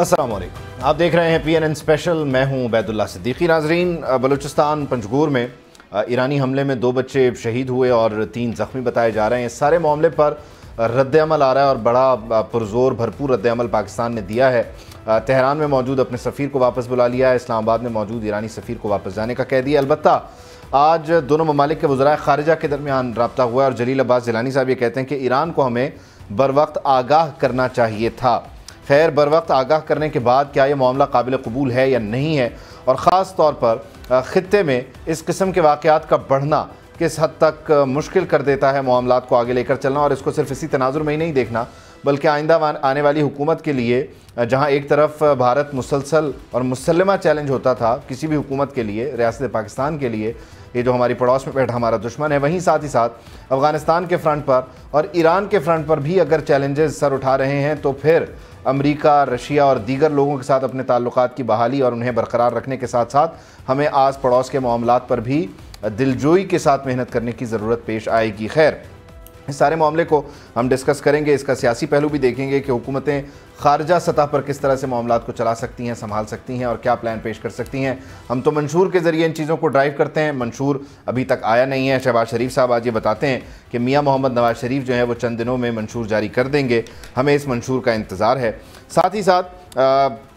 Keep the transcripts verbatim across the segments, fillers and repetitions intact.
अस्सलाम वालेकुम। आप देख रहे हैं पी एन एन स्पेशल, मैं हूं उबैदुल्लाह सिद्दीकी। नाजरीन, बलूचिस्तान पंजगूर में ईरानी हमले में दो बच्चे शहीद हुए और तीन ज़ख्मी बताए जा रहे हैं। इस सारे मामले पर रद्दअमल आ रहा है और बड़ा पुरजोर भरपूर रद्दअमल पाकिस्तान ने दिया है। तेहरान में मौजूद अपने सफ़ीर को वापस बुला लिया है, इस्लामाबाद में मौजूद ईरानी सफ़ीर को वापस जाने का कह दिया। अलबत्ता आज दोनों ममालिक के वज़राए ख़ारिजा के दरमियान रब्ता हुआ है और जलील अब्बास जिलानी साहब ये कहते हैं कि ईरान को हमें बर वक्त आगाह करना चाहिए था। खैर, बर वक्त आगाह करने के बाद क्या ये मामला काबिल कबूल है या नहीं है, और ख़ास तौर पर ख़ित्ते में इस किस्म के वाक़ात का बढ़ना किस हद तक मुश्किल कर देता है मामला को आगे लेकर चलना। और इसको सिर्फ इसी तनाजुर में ही नहीं देखना, बल्कि आइंदा आने वाली हुकूमत के लिए, जहाँ एक तरफ भारत मुसलसल और मुसल्लमा चैलेंज होता था किसी भी हुकूमत के लिए, रियासत पाकिस्तान के लिए, ये जो हमारी पड़ोस में बैठा हमारा दुश्मन है, वहीं साथ ही साथ अफ़गानिस्तान के फ्रंट पर और ईरान के फ्रंट पर भी अगर चैलेंजेस सर उठा रहे हैं, तो फिर अमेरिका, रशिया और दीगर लोगों के साथ अपने ताल्लुकात की बहाली और उन्हें बरकरार रखने के साथ साथ हमें आस पड़ोस के मामलात पर भी दिलजोई के साथ मेहनत करने की ज़रूरत पेश आएगी। खैर, इस सारे मामले को हम डिस्कस करेंगे, इसका सियासी पहलू भी देखेंगे कि हुकूमतें खारजा सतह पर किस तरह से मामला को चला सकती हैं, संभाल सकती हैं और क्या प्लान पेश कर सकती हैं। हम तो मंशूर के ज़रिए इन चीज़ों को ड्राइव करते हैं, मंशूर अभी तक आया नहीं है। शहबाज शरीफ साहब आज ये बताते हैं कि मियां मोहम्मद नवाज शरीफ जो है वो चंद दिनों में मंशूर जारी कर देंगे, हमें इस मंशूर का इंतज़ार है। साथ ही साथ आ,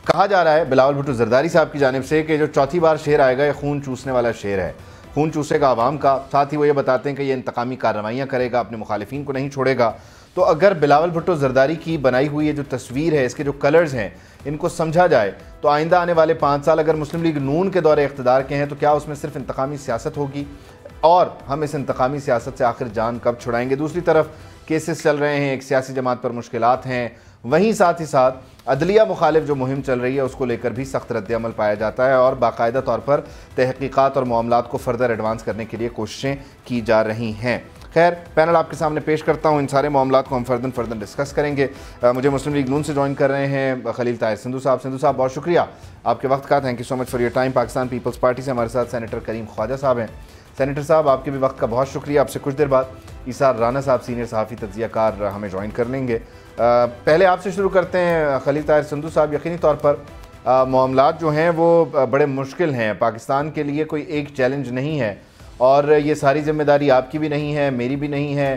कहा जा रहा है बिलावल भुट्टो जरदारी साहब की जानिब से कि जो चौथी बार शेर आएगा ये खून चूसने वाला शेर है, खून चूसेगा आवाम का। साथ ही वो ये बताते हैं कि ये इंतकामी कार्रवाइयाँ करेगा, अपने मुखालिफिन को नहीं छोड़ेगा। तो अगर बिलावल भुट्टो जरदारी की बनाई हुई ये जो तस्वीर है, इसके जो कलर्स हैं, इनको समझा जाए तो आइंदा आने वाले पाँच साल अगर मुस्लिम लीग नून के दौरे इख्तदार के हैं तो क्या उसमें सिर्फ इंतकामी सियासत होगी, और हम इस इंतकामी सियासत से आखिर जान कब छुड़ाएंगे। दूसरी तरफ केसेस चल रहे हैं, एक सियासी जमात पर मुश्किलात हैं, वहीं साथ ही साथ अदलिया मुखालिफ जो मुहिम चल रही है उसको लेकर भी सख्त रद्दअमल पाया जाता है और बाकायदा तौर पर तहकीकात और मामलात को फर्दर एडवांस करने के लिए कोशिशें की जा रही हैं। खैर, पैनल आपके सामने पेश करता हूँ, इन सारे मामलात को हम फर्दन फर्दन डिस्कस करेंगे। आ, मुझे मुस्लिम लीग नून से ज्वाइन कर रहे हैं खलील ताहिर सिंधु साहब। सिंधु साहब, बहुत शुक्रिया आपके वक्त का, thank you so much for your time. Pakistan peoples party से हमारे साथ सैनेटर करीम ख्वाजा साहब हैं। सैनेटर साहब, आपके भी वक्त का बहुत शुक्रिया। आपसे कुछ देर बाद इसार राना साहब सीनियर सहाफ़ी तज्ज़ियाकार हमें ज्वाइन कर लेंगे। पहले आपसे शुरू करते हैं खलील ताहिर सिंधु साहब, यकीनी तौर पर मामला जो हैं वो बड़े मुश्किल हैं, पाकिस्तान के लिए कोई एक चैलेंज नहीं है और ये सारी जिम्मेदारी आपकी भी नहीं है, मेरी भी नहीं है,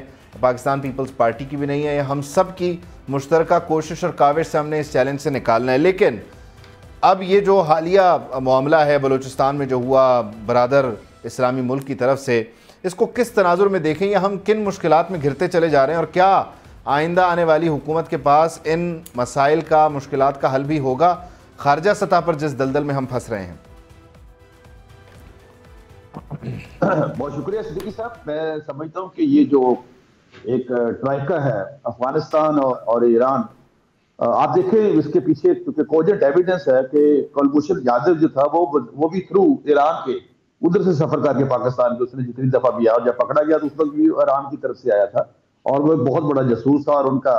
पाकिस्तान पीपल्स पार्टी की भी नहीं है, हम सब की मुश्तरका कोशिश और काविश से हमने इस चैलेंज से निकालना है। लेकिन अब ये जो हालिया मामला है बलूचिस्तान में जो हुआ बरादर इस्लामी मुल्क की तरफ से, इसको किस तनाजुर में देखें, या हम किन मुश्किलात में घिरते चले जा रहे हैं, और क्या आइंदा आने वाली हुकूमत के पास इन मसाइल का, मुश्किलात का हल भी होगा खारजा सतह पर जिस दलदल में हम फंस रहे हैं। बहुत शुक्रिया सिद्दीकी साहब। मैं समझता हूँ कि ये जो एक ट्राइका है अफगानिस्तान और, और ईरान, आप देखें इसके पीछे क्योंकि कोजेंट एविडेंस है कि कुलभूषण जाधव जो था वो वो भी थ्रू ईरान के उधर से सफर करके पाकिस्तान के, उसने जितनी दफा भी आया, जब पकड़ा गया तो उस वक्त भी ईरान की तरफ से आया था और वो बहुत बड़ा जासूस था और उनका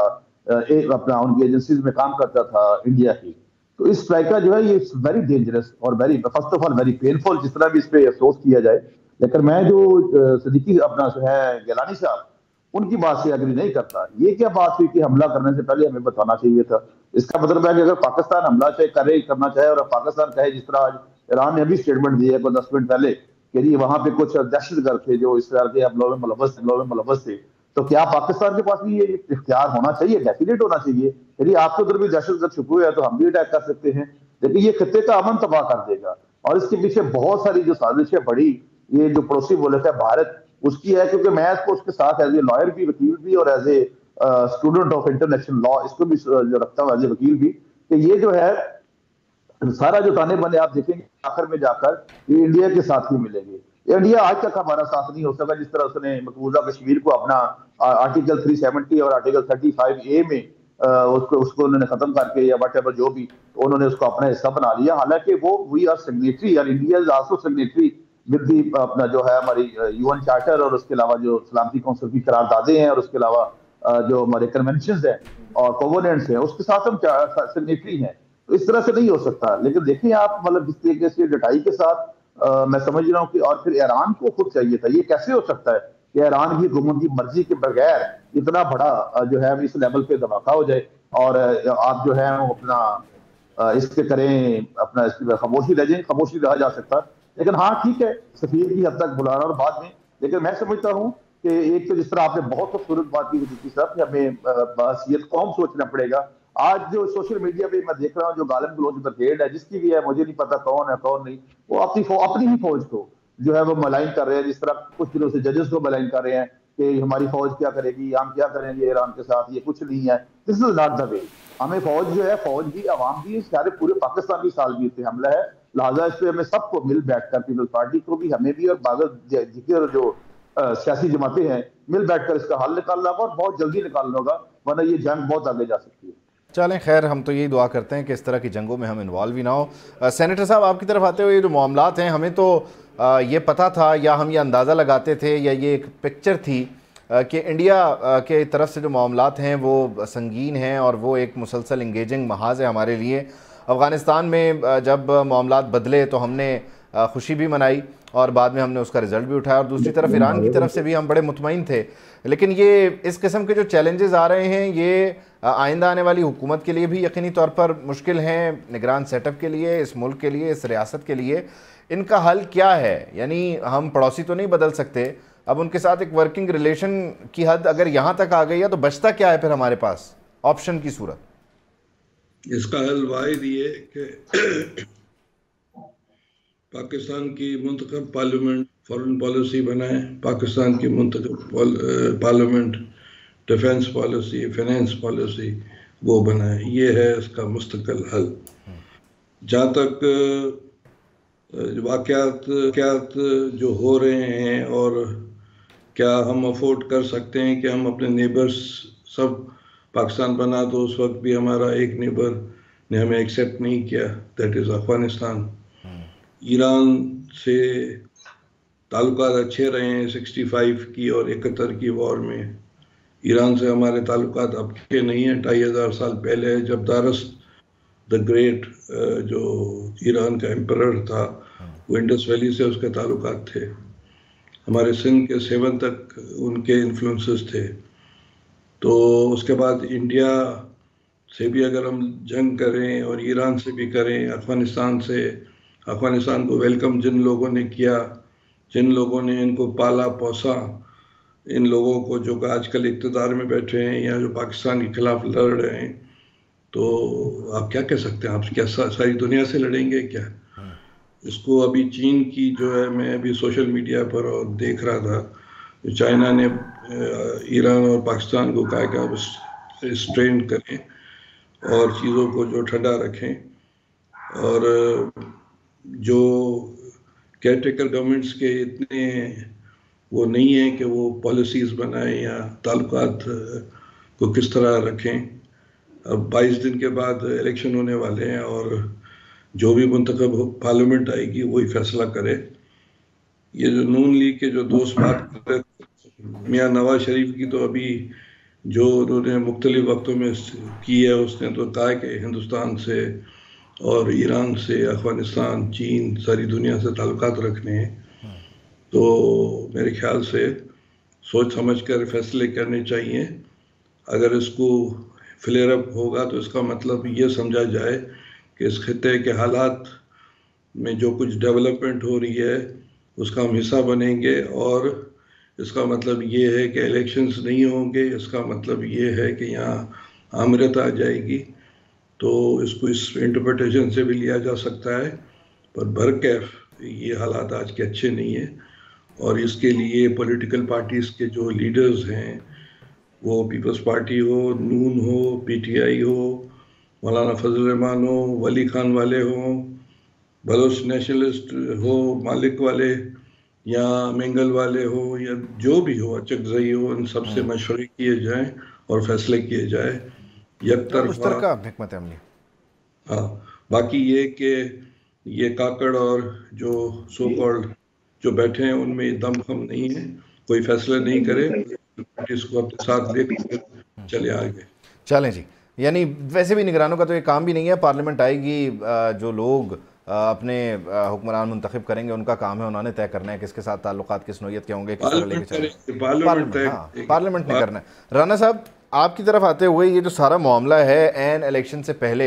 एक अपना उनकी एजेंसीज में काम करता था इंडिया की। तो इस स्ट्राइका जो है ये वेरी डेंजरस और very first of all very painful, जिस तरह भी इस पर अफसोस किया जाए। लेकिन मैं जो सिद्दीकी अपना है गिलानी साहब उनकी बात से अग्री नहीं करता। ये क्या बात हुई कि हमला करने से पहले हमें बताना चाहिए था। इसका मतलब है कि अगर पाकिस्तान हमला चाहे करे करना चाहे और पाकिस्तान कहे, जिस तरह आज ईरान ने अभी स्टेटमेंट दिया है कोई दस मिनट पहले कि वहाँ पे कुछ दहशतगर्द थे जो इस तरह के हमलों में मुलव्वस हमलों में मुलव्वस थे, तो क्या पाकिस्तान के पास भी ये इख्तियार होना चाहिए, डेफिनेट होना चाहिए, यदि आपके उधर भी दहशतगर्द छुपे हुए हैं तो हम भी अटैक कर सकते हैं। लेकिन ये खित्ते का अमन तबाह कर देगा और इसके पीछे बहुत सारी जो साजिशें बड़ी ये जो पड़ोसी मुल्क है भारत उसकी है, क्योंकि मैं इसको उसके साथ एज ए लॉयर भी, वकील भी और as a student of international law इसको भी जो रखता हूँ एज ए वकील भी, कि ये जो है सारा जो ताने बने आप देखेंगे आखिर में जाकर ये इंडिया के साथ ही मिलेंगे। इंडिया आज तक हमारा साथ नहीं हो सका, जिस तरह उसने मकबूजा कश्मीर को अपना आर्टिकल तीन सौ सत्तर और आर्टिकल पैंतीस ए में उसको उसको उन्होंने खत्म करके या वट एवर जो भी उन्होंने उसको अपना हिस्सा बना लिया। हालांकि वो वी आर सिग्नेटरी और India is also signatory with the अपना जो है हमारी यूएन चार्टर और उसके अलावा जो सलामती कौंसिल की करारदादे हैं और उसके अलावा जो हमारे कन्वेंशन हैं और कोवोनेंट्स हैं उसके साथ हम सिग्नेटरी हैं। तो इस तरह से नहीं हो सकता। लेकिन देखिए आप मतलब जिस तरीके से डटाई के साथ आ, मैं समझ रहा हूँ कि और फिर ईरान को खुद चाहिए था, ये कैसे हो सकता है कि ईरान की हुकूमत की मर्जी के बगैर इतना बड़ा जो है इस लेवल पे धमाका हो जाए और आप जो है वो अपना इसके करें अपना इसके खामोशी रह जाए, खामोशी रहा जा सकता है। लेकिन हाँ ठीक है, सफीर की हद तक बुलाना और बाद में, लेकिन मैं समझता हूँ कि एक तो जिस तरह आपने बहुत खूबसूरत बात की जिसकी तरफ हमें बहसीयत कौम सोचना पड़ेगा। आज जो सोशल मीडिया पे मैं देख रहा हूँ जो गालिब गलोच ब्रिगेड है जिसकी भी है, मुझे नहीं पता कौन है कौन नहीं, वो अपनी अपनी ही फौज को जो है वो मलाइन कर रहे हैं, जिस तरह कुछ दिनों से जजेस को मलाइन कर रहे हैं कि हमारी फौज क्या करेगी, हम क्या करेंगे ईरान के साथ, ये कुछ नहीं है। This is not the way. हमें फौज जो है, फौज भी आवाम भी, सारे पूरे पाकिस्तान की सालगिरह पे हमला है, लिहाजा इस पर हमें सबको मिल बैठकर पीपल्स पार्टी को भी, हमें भी और बागर जो सियासी जमातें हैं मिल बैठकर इसका हल निकालना होगा और बहुत जल्दी निकालना होगा, वरना ये जंग बहुत आगे जा सकती है। चलें खैर, हम तो यही दुआ करते हैं कि इस तरह की जंगों में हम इन्वॉल्व ही ना हो। सेनेटर साहब आपकी तरफ आते हुए, ये जो मामलात हैं हमें तो ये पता था या हम ये अंदाज़ा लगाते थे या ये एक पिक्चर थी कि इंडिया के तरफ से जो मामलात हैं वो संगीन हैं और वो एक मुसलसल इंगेजिंग महाज है हमारे लिए। अफ़गानिस्तान में जब मामलात बदले तो हमने खुशी भी मनाई और बाद में हमने उसका रिज़ल्ट भी उठाया, और दूसरी तरफ ईरान की तरफ से भी हम बड़े मुतमईन थे। लेकिन ये इस किस्म के जो चैलेंजेस आ रहे हैं ये आइंदा आने वाली हुकूमत के लिए भी यकीनी तौर पर मुश्किल हैं, निगरान सेटअप के लिए, इस मुल्क के लिए, इस रियासत के लिए। इनका हल क्या है? यानी हम पड़ोसी तो नहीं बदल सकते, अब उनके साथ एक वर्किंग रिलेशन की हद अगर यहाँ तक आ गई है तो बचता क्या है फिर हमारे पास ऑप्शन की सूरत? इसका हल वाहिद ये कि पाकिस्तान की मुंतखब पार्लियामेंट फॉरेन पॉलिसी बनाए, पाकिस्तान की मुंतखब parliament defence policy, finance policy वो बनाए। ये है इसका मुस्तकिल हल। जहाँ तक वाक़यात वाक़यात जो हो रहे हैं और क्या हम अफोर्ड कर सकते हैं कि हम अपने नेबर्स सब पाकिस्तान बना दो, उस वक्त भी हमारा एक नेबर ने हमें एक्सेप्ट नहीं किया, दैट इज़ अफगानिस्तान। ईरान से ताल्लुकात अच्छे रहे हैं सिक्सटी फाइव की और इकहत्तर की वॉर में। ईरान से हमारे ताल्लुकात अब के नहीं हैं, ढाई हज़ार साल पहले है जब दारस द ग्रेट जो ईरान का एम्परर था वो इंडस वैली से उसके ताल्लुकात थे। हमारे सिंध के सेवन तक उनके इन्फ्लुएंसेस थे। तो उसके बाद इंडिया से भी अगर हम जंग करें और ईरान से भी करें, अफगानिस्तान से, अफगानिस्तान को वेलकम जिन लोगों ने किया, जिन लोगों ने इनको पाला पोसा, इन लोगों को जो आजकल इक़्तिदार में बैठे हैं या जो पाकिस्तान के खिलाफ लड़ रहे हैं, तो आप क्या कह सकते हैं? आप क्या सारी दुनिया से लड़ेंगे क्या? इसको अभी चीन की जो है, मैं अभी सोशल मीडिया पर और देख रहा था, चाइना ने ईरान और पाकिस्तान को कहा कि आप स्ट्रेन करें और चीज़ों को जो ठंडा रखें। और जो केयरटेकर गवर्नमेंट्स के इतने वो नहीं है कि वो पॉलिसीज़ बनाएं या ताल्लुकात को किस तरह रखें। अब बाईस दिन के बाद इलेक्शन होने वाले हैं और जो भी मुंतखब पार्लियामेंट आएगी वही फैसला करे। ये जो नून लीग के जो दोस्त बात कर रहे थे मियां नवाज शरीफ की, तो अभी जो उन्होंने मुख्तलिफ वक्तों में की है उसने तो कहा कि हिंदुस्तान से और ईरान से, अफगानिस्तान, चीन, सारी दुनिया से ताल्लुकात रखने हैं। तो मेरे ख्याल से सोच समझ कर फैसले करने चाहिए। अगर इसको फ्लेयर अप होगा तो इसका मतलब ये समझा जाए कि इस खिते के हालात में जो कुछ डेवलपमेंट हो रही है उसका हम हिस्सा बनेंगे, और इसका मतलब ये है कि इलेक्शंस नहीं होंगे, इसका मतलब ये है कि यहाँ आमरत आ जाएगी। तो इसको इस इंटरप्रिटेशन से भी लिया जा सकता है, पर बरकैफ ये हालात आज के अच्छे नहीं हैं और इसके लिए पॉलिटिकल पार्टीज़ के जो लीडर्स हैं, वो पीपल्स पार्टी हो, नून हो, पीटीआई हो, मौलाना फजल रहमान हो, वली खान वाले हो, बलोच नेशनलिस्ट हो, मालिक वाले या मेंगल वाले हो, या जो भी हो, चकजई हो, इन सब से मशवरे किए जाएं और फैसले किए जाएं यकतरफा। हाँ, बाकी ये कि ये काकड़ और जो सो कॉल्ड जो बैठे हैं उनमें दमखम नहीं है, कोई फैसले नहीं करे, इसको अपने साथ लेकर चले आगे चलें जी। यानी वैसे भी निगरानों का तो ये काम भी नहीं है, पार्लियामेंट आएगी, जो लोग अपने हुक्मरान मुंतखब करेंगे उनका काम है, उन्होंने तय करना है किसके साथ ताल्लुकात किस नौयत के होंगे, पार्लियामेंट ने करना है। राना साहब आपकी तरफ आते हुए, ये जो सारा मामला है एन इलेक्शन से पहले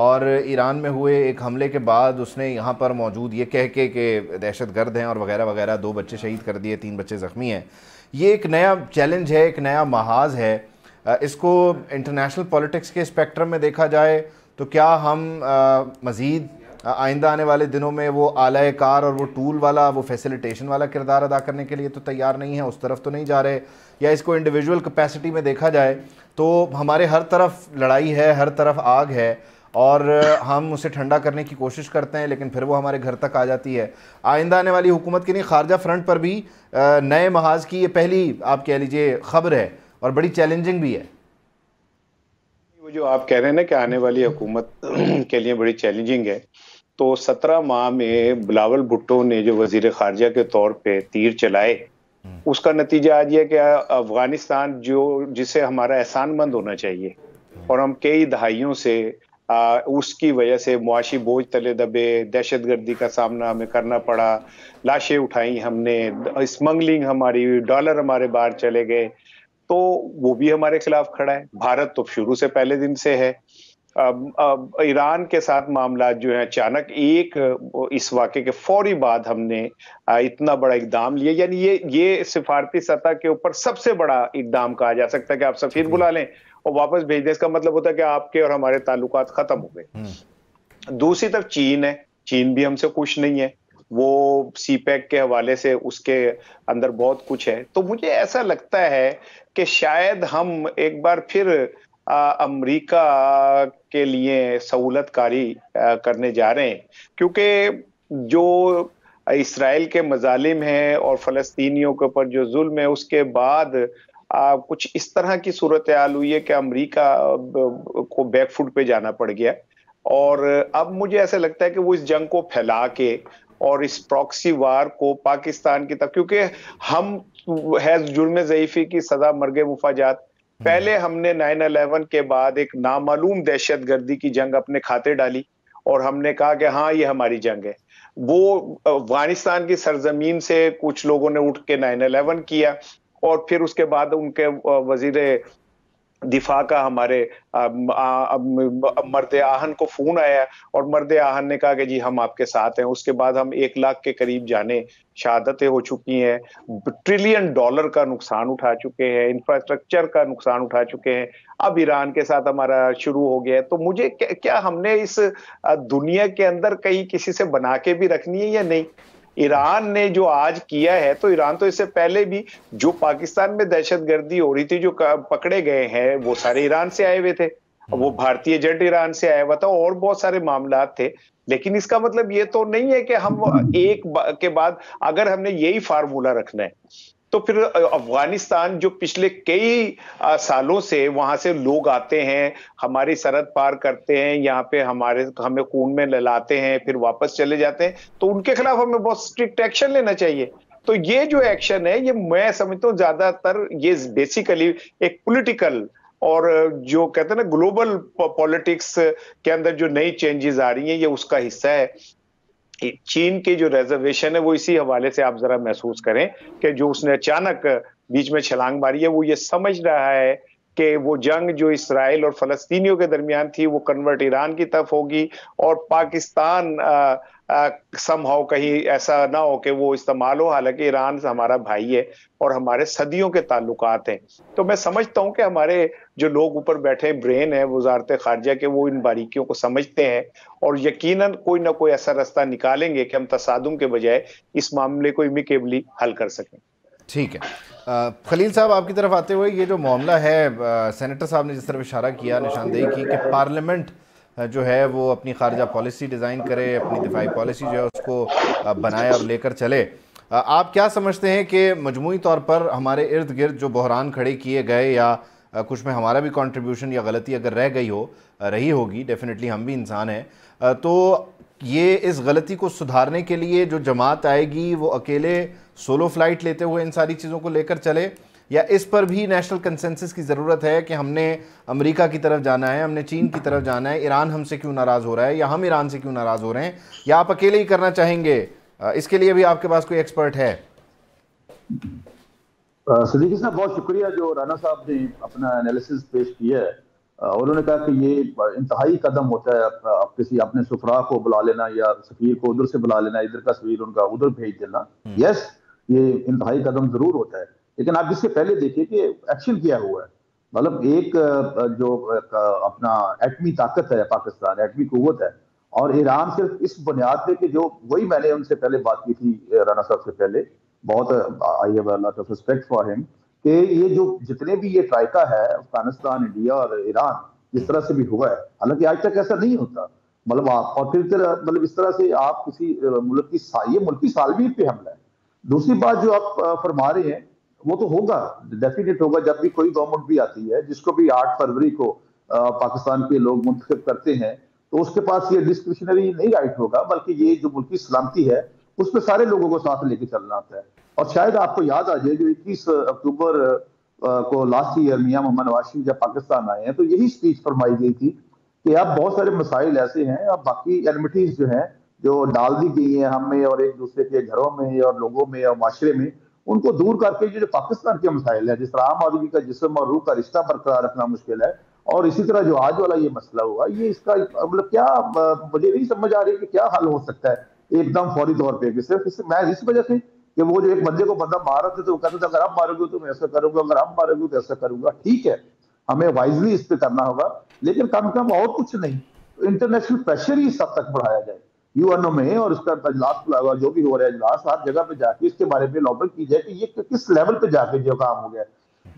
और ईरान में हुए एक हमले के बाद उसने यहाँ पर मौजूद ये कह के कि दहशतगर्द हैं और वगैरह वगैरह, दो बच्चे शहीद कर दिए, तीन बच्चे ज़ख्मी हैं। ये एक नया चैलेंज है, एक नया महाज है। इसको इंटरनेशनल पॉलिटिक्स के स्पेक्ट्रम में देखा जाए तो क्या हम मज़ीद आइंदा आने वाले दिनों में वो आला कार और वो टूल वाला, वो फैसिलिटेशन वाला किरदार अदा करने के लिए तो तैयार नहीं है, उस तरफ तो नहीं जा रहे? या इसको इंडिविजुअल कैपेसिटी में देखा जाए तो हमारे हर तरफ लड़ाई है, हर तरफ आग है और हम उसे ठंडा करने की कोशिश करते हैं लेकिन फिर वो हमारे घर तक आ जाती है। आइंदा आने वाली हुकूमत के लिए खारजा फ्रंट पर भी नए महाज की ये पहली, आप कह लीजिए, खबर है और बड़ी चैलेंजिंग भी है। वो जो आप कह रहे हैं ना कि आने वाली हुकूमत के लिए बड़ी चैलेंजिंग है, तो सत्रह माह में बिलावल भुट्टो ने जो वजीर खारजा के तौर पे तीर चलाए, उसका नतीजा आज यह कि अफगानिस्तान जो जिसे हमारा एहसानमंद होना चाहिए और हम कई दहाइयों से आ, उसकी वजह से मुआशी बोझ तले दबे, दहशतगर्दी का सामना हमें करना पड़ा, लाशें उठाई हमने, स्मगलिंग हमारी, डॉलर हमारे बाहर चले गए, तो वो भी हमारे खिलाफ खड़ा है। भारत तो शुरू से पहले दिन से है। अब, अब ईरान के साथ मामला जो है, अचानक एक इस वाक़े के फौरी बाद हमने इतना बड़ा इकदाम लिया, यानी ये ये सिफारती सतह के ऊपर सबसे बड़ा इकदाम कहा जा सकता है कि आप सफीर बुला लें और वापस भेज दें। इसका मतलब होता है कि आपके और हमारे ताल्लुकात खत्म हो गए। दूसरी तरफ चीन है, चीन भी हमसे खुश नहीं है, वो सीपैक के हवाले से उसके अंदर बहुत कुछ है। तो मुझे ऐसा लगता है कि शायद हम एक बार फिर अमेरिका के लिए सहूलतकारी करने जा रहे हैं, क्योंकि जो इसराइल के मजालिम हैं और फलस्तीनियों के ऊपर जो जुल्म है, उसके बाद आ, कुछ इस तरह की सूरत हाल हुई है कि अमेरिका को बैकफुट पे जाना पड़ गया। और अब मुझे ऐसा लगता है कि वो इस जंग को फैला के और इस प्रॉक्सी वार को पाकिस्तान की तरफ, क्योंकि हम हैज जुर्म ज़ईफ़ी की सज़ा मर्गे मुफाजात, पहले हमने नाइन अलेवन के बाद एक नामालूम दहशतगर्दी की जंग अपने खाते डाली और हमने कहा कि हाँ ये हमारी जंग है। वो अफगानिस्तान की सरजमीन से कुछ लोगों ने उठ के नाइन अलेवन किया और फिर उसके बाद उनके वजीरे दिफा का हमारे मर्द आहन को फोन आया और मर्द आहन ने कहा कि जी हम आपके साथ हैं। उसके बाद हम एक लाख के करीब जाने शहादतें हो चुकी हैं, ट्रिलियन डॉलर का नुकसान उठा चुके हैं, इंफ्रास्ट्रक्चर का नुकसान उठा चुके हैं। अब ईरान के साथ हमारा शुरू हो गया है। तो मुझे क्या हमने इस दुनिया के अंदर कहीं किसी से बना के भी रखनी है या नहीं? ईरान ने जो आज किया है, तो ईरान तो इससे पहले भी जो पाकिस्तान में दहशतगर्दी हो रही थी, जो पकड़े गए हैं वो सारे ईरान से आए हुए थे, वो भारतीय एजेंट ईरान से आया हुआ था और बहुत सारे मामला थे। लेकिन इसका मतलब ये तो नहीं है कि हम एक के बाद, अगर हमने यही फार्मूला रखना है तो फिर अफगानिस्तान जो पिछले कई सालों से वहां से लोग आते हैं, हमारी सरहद पार करते हैं, यहाँ पे हमारे हमें खून में लहलाते हैं, फिर वापस चले जाते हैं, तो उनके खिलाफ हमें बहुत स्ट्रिक्ट एक्शन लेना चाहिए। तो ये जो एक्शन है, ये मैं समझता हूँ ज्यादातर ये बेसिकली एक पॉलिटिकल और जो कहते हैं ना ग्लोबल पॉलिटिक्स के अंदर जो नई चेंजेस आ रही हैं, ये उसका हिस्सा है। चीन के जो रिजर्वेशन है वो इसी हवाले से आप जरा महसूस करें कि जो उसने अचानक बीच में छलांग मारी है, वो ये समझ रहा है कि वो जंग जो इसराइल और फलस्तीनियों के दरमियान थी वो कन्वर्ट ईरान की तरफ होगी और पाकिस्तान आ, आ, समहाउ कहीं ऐसा ना हो कि वो इस्तेमाल हो। हालांकि ईरान हमारा भाई है और हमारे सदियों के ताल्लुकात हैं, तो मैं समझता हूं कि हमारे जो लोग ऊपर बैठे ब्रेन है वजारत खारजा के, वो इन बारीकियों को समझते हैं और यकीनन कोई ना कोई ऐसा रास्ता निकालेंगे कि हम तसादुम के बजाय इस मामले को इमिकेबली हल कर सकें। ठीक है, आ, खलील साहब आपकी तरफ आते हुए, ये जो मामला है, आ, सेनेटर साहब ने जिस तरफ इशारा किया, निशानदेही की कि पार्लियामेंट जो है वो अपनी खारजा पॉलिसी डिज़ाइन करे, अपनी दिफाई पॉलिसी जो है उसको बनाए और लेकर चले। आ, आप क्या समझते हैं कि मजमूई तौर पर हमारे इर्द गिर्द जो बहरान खड़े किए गए या कुछ में हमारा भी कॉन्ट्रीब्यूशन या गलती अगर रह गई हो, रही होगी, डेफिनेटली हम भी इंसान हैं, तो ये इस गलती को सुधारने के लिए जो जमात आएगी वो अकेले सोलो फ्लाइट लेते हुए इन सारी चीज़ों को लेकर चले, या इस पर भी नेशनल कंसेंसस की ज़रूरत है कि हमने अमेरिका की तरफ जाना है, हमने चीन की तरफ जाना है, ईरान हमसे क्यों नाराज़ हो रहा है या हम ईरान से क्यों नाराज़ हो रहे हैं, या आप अकेले ही करना चाहेंगे? इसके लिए भी आपके पास कोई एक्सपर्ट है? सिद्दीकी साहब, बहुत शुक्रिया। जो राना साहब ने अपना एनालिसिस पेश किया है, उन्होंने कहा कि ये इंतहाई कदम होता है, आप किसी अपने सफरा को बुला लेना या सफीर को उधर से बुला लेना, इधर का सफीर उनका उधर भेज देना। यस, ये इंतहाई कदम जरूर होता है, लेकिन आप इससे पहले देखिए कि एक्शन क्या हुआ है। मतलब एक जो अपना एटमी ताकत है पाकिस्तान, एटमी कुव्वत है, और ईरान सिर्फ इस बुनियाद पे कि जो वही मैंने उनसे पहले बात की थी राना साहब से पहले, बहुत I have a lot of respect for him, कि ये जो जितने भी ये ट्राइका है अफगानिस्तान, इंडिया और ईरान, इस तरह से भी हुआ है, हालांकि आज तक ऐसा नहीं होता। मतलब आप और फिर मतलब इस तरह से आप किसी मुल्क की ये मुल्क की सालमियत पे हमला है। दूसरी बात जो आप फरमा रहे हैं वो तो होगा, डेफिनेट होगा, जब भी कोई गवर्नमेंट भी आती है जिसको भी आठ फरवरी को पाकिस्तान के लोग मुंतखब करते हैं तो उसके पास ये डिस्क्रिशनरी नहीं राइट होगा, बल्कि ये जो मुल्क की सलामती है उस पर सारे लोगों को साथ लेके चलना आता है। और शायद आपको याद आ जाए जो इक्कीस अक्टूबर को लास्ट ईयर मियां मोहम्मद नवाज शरीफ जब पाकिस्तान आए हैं तो यही स्पीच फरमाई गई थी कि अब बहुत सारे मसाइल ऐसे हैं, अब बाकी एनमिटीज जो हैं जो डाल दी गई हैं हमें और एक दूसरे के घरों में और लोगों में और माशरे में, उनको दूर करके जो पाकिस्तान के मसाइल है, जिस तरह आम आदमी का जिस्म और रूह का रिश्ता बरकरार रखना मुश्किल है, और इसी तरह जो आज वाला ये मसला हुआ, ये इसका मतलब क्या, मुझे नहीं समझ आ रही कि क्या हल हो सकता है एकदम फौरी तौर पर। सिर्फ इस मैं इस वजह से कि वो जो एक बंदे को बंदा मार रहे थे तो वो कहते थे अगर आप मारोगे तो मैं ऐसा करूंगा, अगर आप मारोगे तो ऐसा करूंगा। ठीक है, हमें वाइजली इस पे करना होगा, लेकिन कम कम और कुछ नहीं तो इंटरनेशनल प्रेशर ही सब तक बढ़ाया जाए यूएनओ में, और उसका अजलास जो भी हो रहा है अजलास हर जगह पे जाके इसके बारे में लॉबल की जाए कि ये किस लेवल पे जाके जो काम हो गया।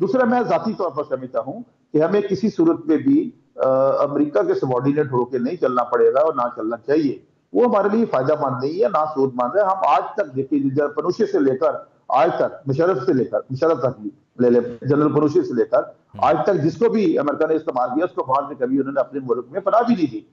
दूसरा, मैं जाती तौर पर समझता हूँ कि हमें किसी सूरत में भी अमरीका के सबॉर्डिनेट होकर नहीं चलना पड़ेगा और ना चलना चाहिए, वो हमारे लिए फायदामंद नहीं है ना सूदमंद है। हम आज तक देखिए पनुशे से लेकर आज तक मुशर्रफ से लेकर मुशर्रफ तक ले ले जनरल पनुशे से लेकर आज तक जिसको भी अमेरिका ने इस्तेमाल किया उसको बाद में कभी उन्होंने अपने मुल्क में पनाह भी नहीं दी।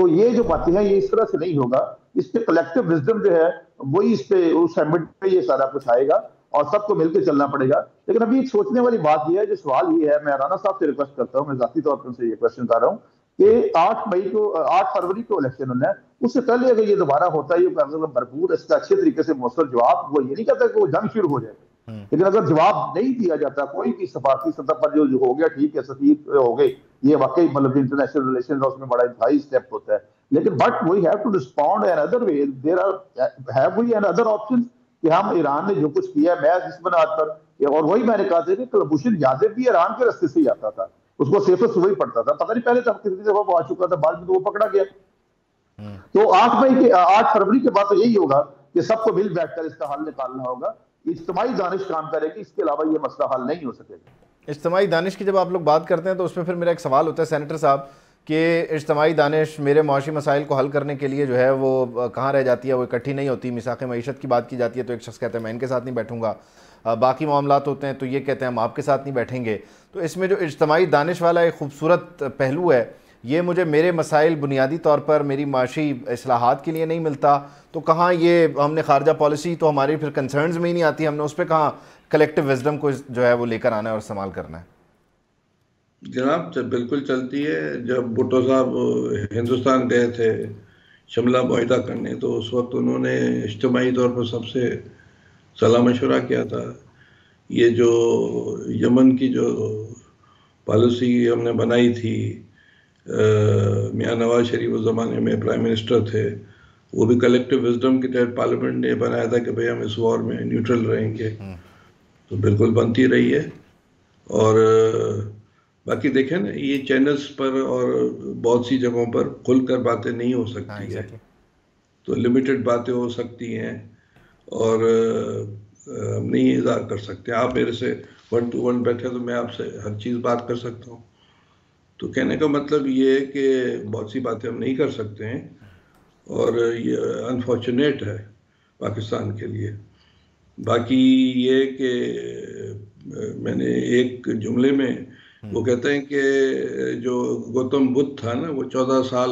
तो ये जो बातें हैं ये इस तरह से नहीं होगा, इस पे कलेक्टिव विजडम जो है वही इस पे उस समिट पे ये सारा कुछ आएगा और सबको मिलकर चलना पड़ेगा। लेकिन अभी एक सोचने वाली बात यह है, जो सवाल ये है, मैं राना साहब से रिक्वेस्ट करता हूँ, मैं जाती तौर पर उनसे ये क्वेश्चन कर रहा हूँ कि आठ मई को आठ फरवरी को इलेक्शन होना है, उससे पहले अगर ये दोबारा होता है ये भरपूर इसका अच्छे तरीके से मौसर जवाब, वो ये नहीं कहता कि वो जंग शुरू हो जाए, लेकिन अगर जवाब नहीं दिया जाता कोई भी सफारती सतह पर जो हो गया ठीक है सफीर हो गए, ये वाकई मतलब इंटरनेशनल रिलेशन उसमें बड़ा इंतहाई स्टेप होता है, लेकिन but we have to respond another way, there are have we another option कि हम ईरान ने जो कुछ किया है मैं इस बुनियाद पर, और वही मैंने कहा था कि कुलभूषण जाधव भी ईरान के रास्ते से ही आता था, उसको सेफेस्ट वही पड़ता था, पता नहीं पहले तक कितनी दफा वो आ चुका था, बाद में तो वो पकड़ा गया। तो आठ मई के आठ फरवरी के बाद तो यही होगा कि सबको मिल बैठकर इसका हल निकालना होगा, इज्तिमाई दानिश काम करेगी, इसके अलावा ये मसला हल नहीं हो सकेगा। इज्तिमाई दानिश की जब आप लोग बात करते हैं तो उसमें फिर मेरा एक सवाल होता है सेनेटर साहब कि इज्तिमाई दानिश मेरे माशी मसाइल को हल करने के लिए जो है वो कहाँ रह जाती है, वो इकट्ठी नहीं होती। मिसाक़ मईशत की बात की जाती है तो एक शख्स कहता है मैं इनके साथ नहीं बैठूंगा, बाकी मामलात होते हैं तो ये कहते हैं हम आपके साथ नहीं बैठेंगे। तो इसमें जो इज्तिमाई दानिश वाला एक खूबसूरत पहलू है, ये मुझे मेरे मसाइल बुनियादी तौर पर मेरी माशी इस्लाहात के लिए नहीं मिलता, तो कहाँ ये हमने खारजा पॉलिसी तो हमारी फिर कंसर्नस में ही नहीं आती, हमने उस पर कहाँ कलेक्टिव विजडम को जो है वो लेकर आना है और इस्तेमाल करना है। जनाब बिल्कुल चलती है। जब भुट्टो साहब हिंदुस्तान गए थे शिमला मुआहिदा करने तो उस वक्त उन्होंने इज्तिमाई तौर पर सबसे सलाह मशवरा किया था, ये जो यमन की जो पॉलिसी हमने बनाई थी, मियां नवाज शरीफ उस ज़माने में प्राइम मिनिस्टर थे, वो भी कलेक्टिव विजडम के तहत पार्लियामेंट ने बनाया था कि भाई हम इस वॉर में न्यूट्रल रहेंगे, तो बिल्कुल बनती रही है। और बाकी देखें ना ये चैनल्स पर और बहुत सी जगहों पर खुलकर बातें नहीं हो सकती है, तो लिमिटेड बातें हो सकती हैं और हम नहीं इज़हार कर सकते। आप मेरे से वन टू वन बैठे तो मैं आपसे हर चीज़ बात कर सकता हूँ, तो कहने का मतलब ये है कि बहुत सी बातें हम नहीं कर सकते हैं और ये अनफॉर्चुनेट है पाकिस्तान के लिए। बाकी ये कि मैंने एक जुमले में वो कहते हैं कि जो गौतम बुद्ध था ना, वो चौदह साल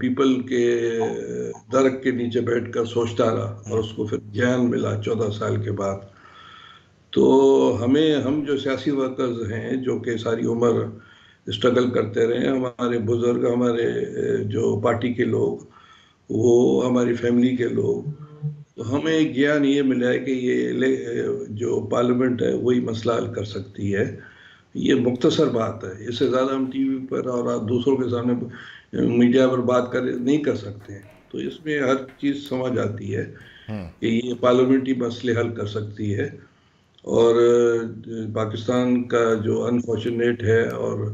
पीपल के दरख्त के नीचे बैठकर सोचता रहा और उसको फिर ज्ञान मिला चौदह साल के बाद। तो हमें हम जो सियासी वर्कर्स हैं जो कि सारी उम्र स्ट्रगल करते रहे, हमारे बुजुर्ग, हमारे जो पार्टी के लोग, वो हमारी फैमिली के लोग, तो हमें ज्ञान ये मिला है कि ये जो पार्लियामेंट है वही मसला हल कर सकती है ये मुख्तसर बात है, इससे ज़्यादा हम टीवी पर और दूसरों के सामने मीडिया पर बात कर नहीं कर सकते हैं। तो इसमें हर चीज़ समझ आती है कि ये पार्लियामेंट्री मसले हल कर सकती है। और पाकिस्तान का जो अनफॉर्चुनेट है और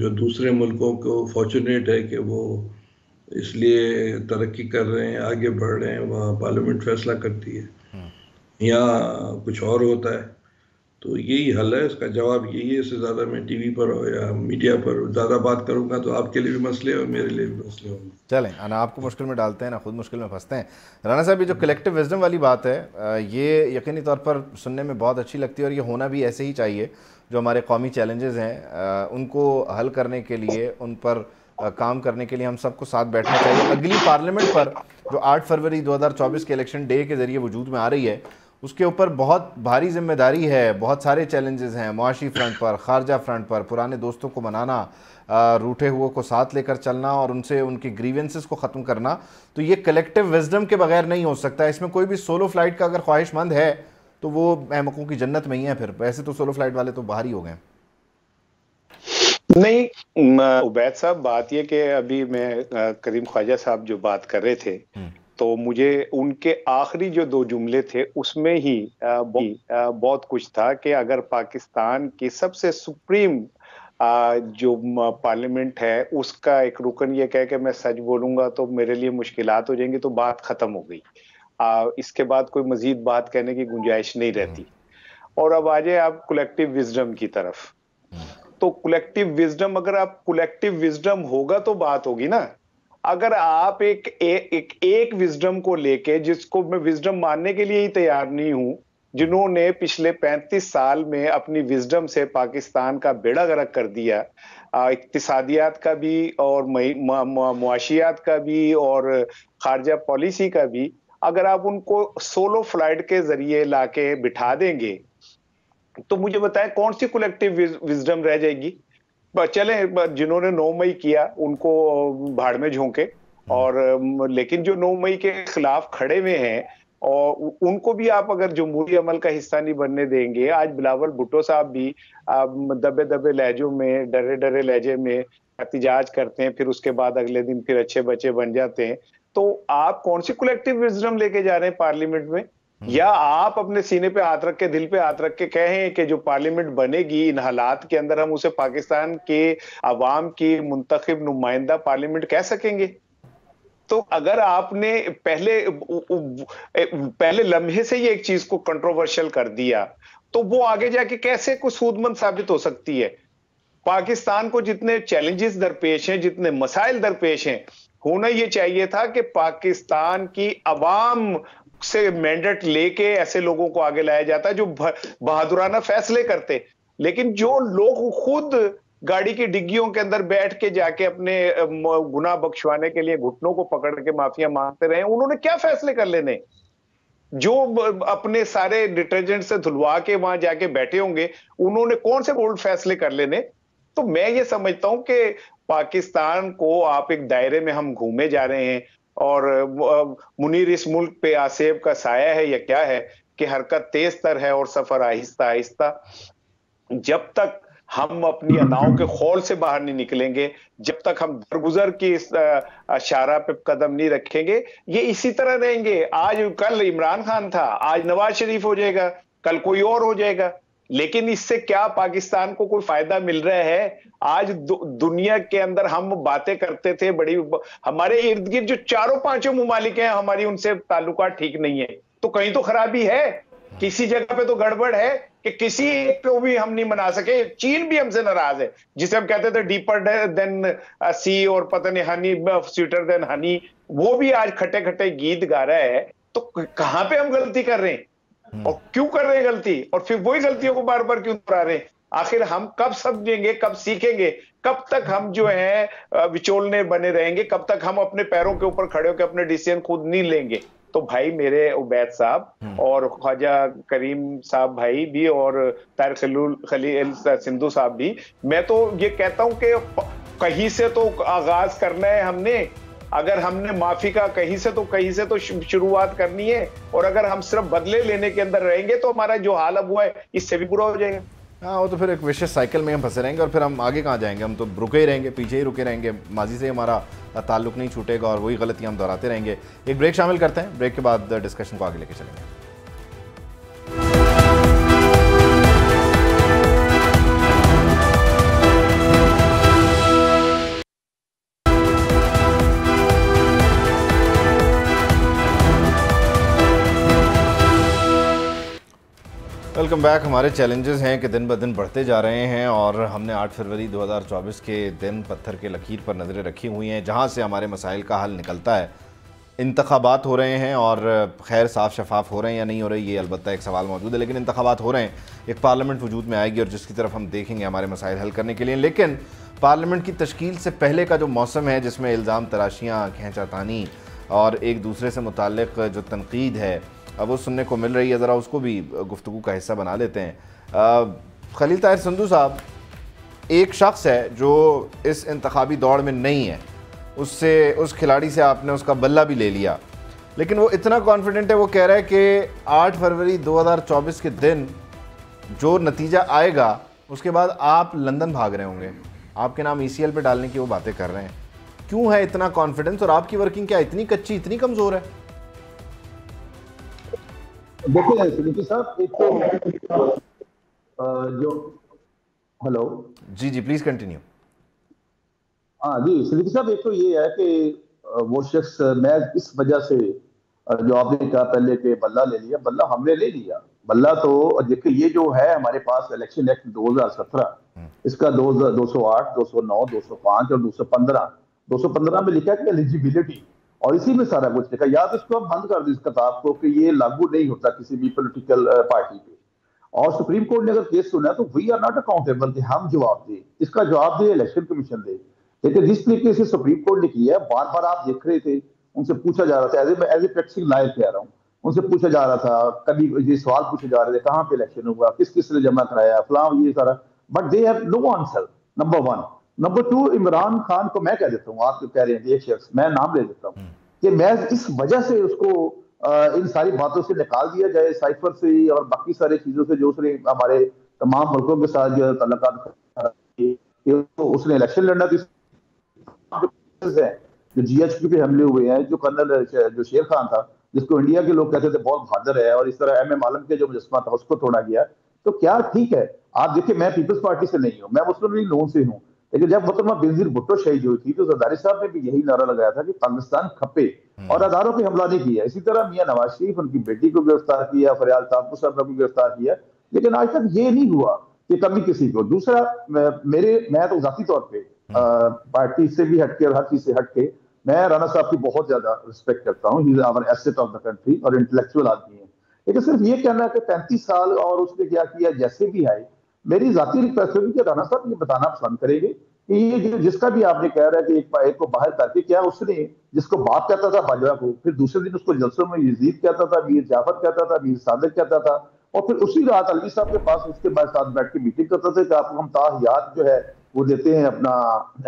जो दूसरे मुल्कों को फॉर्चुनेट है कि वो इसलिए तरक्की कर रहे हैं, आगे बढ़ रहे हैं, वहाँ पार्लियामेंट फैसला करती है, यहाँ कुछ और होता है। तो यही हल है, इसका जवाब यही है। इससे ज़्यादा मैं टीवी पर या मीडिया पर ज़्यादा बात करूँगा तो आपके लिए भी मसले और मेरे लिए भी मसले होंगे। चलें, ना आपको मुश्किल में डालते हैं ना खुद मुश्किल में फंसते हैं। राना साहब, ये जो कलेक्टिव विजडम वाली बात है ये यकीनी तौर पर सुनने में बहुत अच्छी लगती है और ये होना भी ऐसे ही चाहिए। जो हमारे कौमी चैलेंजेस हैं उनको हल करने के लिए, उन पर काम करने के लिए हम सबको साथ बैठना चाहिए। अगली पार्लियामेंट पर जो आठ फरवरी दो हज़ार चौबीस के इलेक्शन डे के ज़रिए वजूद में आ रही है उसके ऊपर बहुत भारी जिम्मेदारी है। बहुत सारे चैलेंजेस हैं, मुआशी फ्रंट पर, खारजा फ्रंट पर, पुराने दोस्तों को मनाना, रूठे हुए को साथ लेकर चलना और उनसे उनके ग्रीवेंसेस को ख़त्म करना। तो ये कलेक्टिव विजडम के बगैर नहीं हो सकता। इसमें कोई भी सोलो फ्लाइट का अगर ख्वाहिशमंद है तो वो अहमकों की जन्नत में ही है। फिर वैसे तो सोलो फ्लाइट वाले तो बाहर ही हो गए। नहीं उबैद साहब, बात यह कि अभी मैं करीम ख्वाजा साहब जो बात कर रहे थे तो मुझे उनके आखिरी जो दो जुमले थे उसमें ही बहुत कुछ था कि अगर पाकिस्तान की सबसे सुप्रीम जो पार्लियामेंट है उसका एक रुकन ये कह के मैं सच बोलूंगा तो मेरे लिए मुश्किलात हो जाएंगी, तो बात खत्म हो गई। इसके बाद कोई मजीद बात कहने की गुंजाइश नहीं रहती। और अब आ जाए आप कलेक्टिव विजडम की तरफ। तो कलेक्टिव विजडम, अगर आप कलेक्टिव विजडम होगा तो बात होगी ना। अगर आप एक एक एक विजडम को लेके, जिसको मैं विजडम मानने के लिए ही तैयार नहीं हूं, जिन्होंने पिछले पैंतीस साल में अपनी विजडम से पाकिस्तान का बेड़ा गर्क कर दिया, इक्तिसादियात का भी और मुआशियात का भी और खारजा पॉलिसी का भी, अगर आप उनको सोलो फ्लाइट के जरिए लाके बिठा देंगे तो मुझे बताएं कौन सी कलेक्टिव विजडम रह जाएगी। चले जिन्होंने नौ मई किया उनको भाड़ में झोंके, और लेकिन जो नौ मई के खिलाफ खड़े हुए हैं और उनको भी आप अगर जमहूरी अमल का हिस्सा नहीं बनने देंगे। आज बिलावल भुट्टो साहब भी दबे दबे लहजों में, डरे डरे लहजे में एहतजाज करते हैं, फिर उसके बाद अगले दिन फिर अच्छे बच्चे बन जाते हैं। तो आप कौन सी कलेक्टिव विजडम लेके जा रहे हैं पार्लियामेंट में? या आप अपने सीने पे हाथ रख के, दिल पे हाथ रख के कहें कि जो पार्लियामेंट बनेगी इन हालात के अंदर हम उसे पाकिस्तान के अवाम की मुंतखब नुमाइंदा पार्लियामेंट कह सकेंगे? तो अगर आपने पहले पहले लम्हे से ही एक चीज को कंट्रोवर्शियल कर दिया तो वो आगे जाके कैसे कुछ सूदमंद साबित हो सकती है? पाकिस्तान को जितने चैलेंजेस दरपेश हैं, जितने मसाइल दरपेश हैं, होना ये चाहिए था कि पाकिस्तान की अवाम से मैंडेट लेके ऐसे लोगों को आगे लाया जाता है जो बहादुराना फैसले करते। लेकिन जो लोग खुद गाड़ी की डिग्गियों के अंदर बैठ के जाके अपने गुनाह बख्शवाने के लिए घुटनों को पकड़ के माफिया मांगते रहे, उन्होंने क्या फैसले कर लेने? जो अपने सारे डिटर्जेंट से धुलवा के वहां जाके बैठे होंगे, उन्होंने कौन से बोल्ड फैसले कर लेने? तो मैं ये समझता हूं कि पाकिस्तान को आप एक दायरे में हम घूमे जा रहे हैं और मुनीर इस मुल्क पे आसेब का साया है या क्या है कि हरकत तेज तर है और सफर आहिस्ता आहिस्ता। जब तक हम अपनी अदाओं के खौल से बाहर नहीं निकलेंगे, जब तक हम दरगुजर की इस इशारा पे कदम नहीं रखेंगे, ये इसी तरह रहेंगे। आज कल इमरान खान था, आज नवाज शरीफ हो जाएगा, कल कोई और हो जाएगा। लेकिन इससे क्या पाकिस्तान को कोई फायदा मिल रहा है? आज दु, दुनिया के अंदर हम बातें करते थे, बड़ी हमारे इर्द गिर्द जो चारों पांचों मुमालिक हैं हमारी उनसे ताल्लुकात ठीक नहीं है, तो कहीं तो खराबी है, किसी जगह पे तो गड़बड़ है कि किसी एक को भी हम नहीं मना सके। चीन भी हमसे नाराज है, जिसे हम कहते थे डीपर देन सी और पता नहीं हनी स्वीटर देन हनी, वो भी आज खट्टे खट्टे गीत गा रहा है। तो कहाँ पे हम गलती कर रहे हैं और क्यों कर रहे हैं गलती, और फिर वही गलतियों को बार बार क्यों दोहरा रहे हैं? आखिर हम कब समझेंगे, कब सीखेंगे? कब तक हम जो है विचोलने बने रहेंगे? कब तक हम अपने पैरों के ऊपर खड़े होकर अपने डिसीजन खुद नहीं लेंगे? तो भाई मेरे उबैद साहब और ख्वाजा करीम साहब भाई भी और ताहिर खलील सिंधु साहब भी, मैं तो ये कहता हूं कि कहीं से तो आगाज करना है हमने। अगर हमने माफी का कहीं से तो कहीं से तो शुरुआत करनी है, और अगर हम सिर्फ बदले लेने के अंदर रहेंगे तो हमारा जो हाल अब हुआ है इससे भी बुरा हो जाएगा। हाँ, वो तो फिर एक विशेष साइकिल में हम फंसे रहेंगे और फिर हम आगे कहाँ जाएंगे, हम तो रुके ही रहेंगे, पीछे ही रुके रहेंगे, माजी से हमारा ताल्लुक नहीं छूटेगा और वही गलतियाँ हम दोहराते रहेंगे। एक ब्रेक शामिल करते हैं, ब्रेक के बाद डिस्कशन को आगे लेके चलेंगे। Welcome back. हमारे चैलेंजेस हैं कि दिन ब दिन बढ़ते जा रहे हैं और हमने आठ फरवरी दो हज़ार चौबीस के दिन पत्थर के लकीर पर नज़रें रखी हुई हैं, जहां से हमारे मसाइल का हल निकलता है। इंतखाबात हो रहे हैं और खैर साफ शफाफ हो रहे हैं या नहीं हो रही, ये अलबत्ता एक सवाल मौजूद है, लेकिन इंतखाबात हो रहे हैं, एक पार्लियामेंट वजूद में आएगी और जिसकी तरफ हम देखेंगे हमारे मसाइल हल करने के लिए। लेकिन पार्लियामेंट की तश्कील से पहले का जो मौसम है, जिसमें इल्ज़ाम तराशियाँ, खींचातानी और एक दूसरे से मुताल्लिक़ जो तनकीद है अब वो सुनने को मिल रही है, ज़रा उसको भी गुफ्तगू का हिस्सा बना लेते हैं। खलील ताहिर सिंधु साहब एक शख्स है जो इस इंतखाबी दौड़ में नहीं है, उससे उस खिलाड़ी से आपने उसका बल्ला भी ले लिया, लेकिन वो इतना कॉन्फिडेंट है, वो कह रहा है कि आठ फरवरी दो हज़ार चौबीस के दिन जो नतीजा आएगा उसके बाद आप लंदन भाग रहे होंगे, आपके नाम ई सी एल पर डालने की वो बातें कर रहे हैं। क्यों है इतना कॉन्फिडेंस और आपकी वर्किंग क्या इतनी कच्ची, इतनी कमज़ोर है? देखिए सिद्दीकी साहब, एक तो जो हेलो जी जी प्लीज कंटिन्यू। हाँ जी सिद्दीकी साहब, एक तो ये है कि वो शख्स, मैं इस वजह से जो आपने कहा पहले कि बल्ला ले लिया, बल्ला हमने ले लिया, बल्ला तो देखिए ये जो है हमारे पास इलेक्शन एक्ट दो हज़ार सत्रह, इसका दो सौ आठ, दो सौ नौ, दो सौ पाँच और दो सौ पंद्रह, दो सौ पंद्रह में लिखा है कि एलिजिबिलिटी, और इसी में सारा कुछ लिखा। या तो इसको हम बंद कर दें इस किताब को कि ये लागू नहीं होता किसी भी पॉलिटिकल पार्टी पे, और सुप्रीम कोर्ट ने अगर केस सुना तो वी आर नॉट अकाउंटेबल, कि हम जवाब दें, इसका जवाब दे इलेक्शन कमीशन दे। लेकिन जिस तरीके से सुप्रीम कोर्ट ने किया, बार बार आप देख रहे थे, उनसे पूछा जा रहा था, as a as a practising lawyer कह रहा हूँ, उनसे पूछा जा रहा था, कभी ये सवाल पूछे जा रहे थे कहाँ पे इलेक्शन हुआ, किस किस ने जमा कराया, फलां ये सारा, but they have no answer. Number one. Number two, Imran Khan को मैं कह देता हूँ, आप जो कह रहे हैं एक शख्स, मैं नाम ले देता हूँ कि मैं इस वजह से उसको इन सारी बातों से निकाल दिया जाए, साइफर से और बाकी सारी चीजों से जो उसने हमारे तमाम मुल्कों के साथ जो तल्लुकात, तो उसने इलेक्शन लड़ना है, जो जी एच क्यू पे हमले हुए हैं, जो कर्नल जो शेर खान था, जिसको इंडिया के लोग कहते थे बहुत बहादुर है, और इस तरह एम एम आलम के जो मुजस्मा था उसको तोड़ा गया, तो क्या ठीक है? आप देखिए, मैं पीपल्स पार्टी से नहीं हूँ, मैं मुस्लिम लीग नून से हूँ, लेकिन जब मतलब बेनजीर भुट्टो शहीद हुई थी तो जरदारी साहब ने भी यही नारा लगाया था कि पाकिस्तान खपे, और अदारों पे हमला नहीं किया। इसी तरह मियां नवाज शरीफ, उनकी बेटी को गिरफ्तार किया, फरियाल साहब को भी गिरफ्तार किया, लेकिन आज तक ये नहीं हुआ कि कभी किसी को। दूसरा, मेरे मैं तो जाती तौर पे पार्टी से भी हटके और हर चीज से हटके, मैं राना साहब की बहुत ज्यादा रिस्पेक्ट करता हूँ, he is our asset of the country, और इंटेलेक्चुअल आदमी है, लेकिन सिर्फ ये कहना कि पैंतीस साल और उसने क्या किया, जैसे भी आए, मेरी जाती रिक्वेस्ट होगी कि राना साहब ये बताना पसंद करेंगे कि ये जिसका भी आपने कह रहा है कि एक, एक को बाहर करके, क्या उसने जिसको बाप कहता था बाजवा को, फिर दूसरे दिन उसको जलसों में यजीद कहता था, मीर जाफर कहता था, मीर सादिक कहता था, और फिर उसी रात अलवी साहब के पास उसके बाद साथ बैठ के मीटिंग करता था कि आपको हम ताहियात जो है वो देते हैं, अपना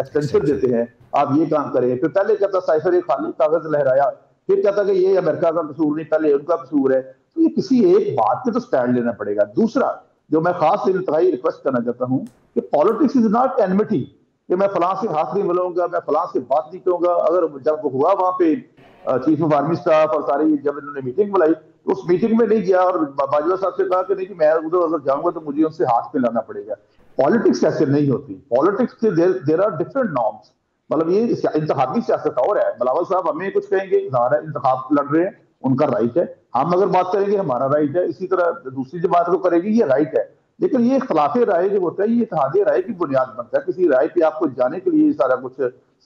एक्सटेंशन देते हैं, आप ये काम करें, फिर पहले कहता साइफर एक खाली कागज लहराया, फिर कहता कि ये अमेरिका का कसूर नहीं, पहले उनका कसूर है, तो ये किसी एक बात पे तो स्टैंड लेना पड़ेगा। दूसरा, जो मैं खास इंतहाई रिक्वेस्ट करना चाहता हूँ कि पॉलिटिक्स इज नॉट एनमिटी, कि मैं फलां से हाथ नहीं मिलाऊंगा, मैं फलां से बात नहीं करूंगा। अगर जब हुआ वहाँ पे चीफ ऑफ आर्मी स्टाफ और सारी, जब इन्होंने मीटिंग बुलाई तो उस मीटिंग में नहीं गया, और बाजवा साहब से कहा कि नहीं कि मैं उधर अगर जाऊँगा तो मुझे उनसे हाथ मिलाना पड़ेगा। पॉलिटिक्स ऐसे नहीं होती, पॉलिटिक्स के देर आर डिफरेंट नॉर्म्स, मतलब ये इंतखाबी सियासत और है। बिलावल साहब हमें कुछ कहेंगे, इंतखाब लड़ रहे हैं, उनका राइट है, हम अगर बात करेंगे हमारा राइट है, इसी तरह दूसरी जो बात को करेगी ये राइट है, लेकिन ये इख्तिलाफ राय जो होता है, ये इत्तेहाद राय की बुनियाद बनता है, किसी राय पे आपको जाने के लिए ये सारा कुछ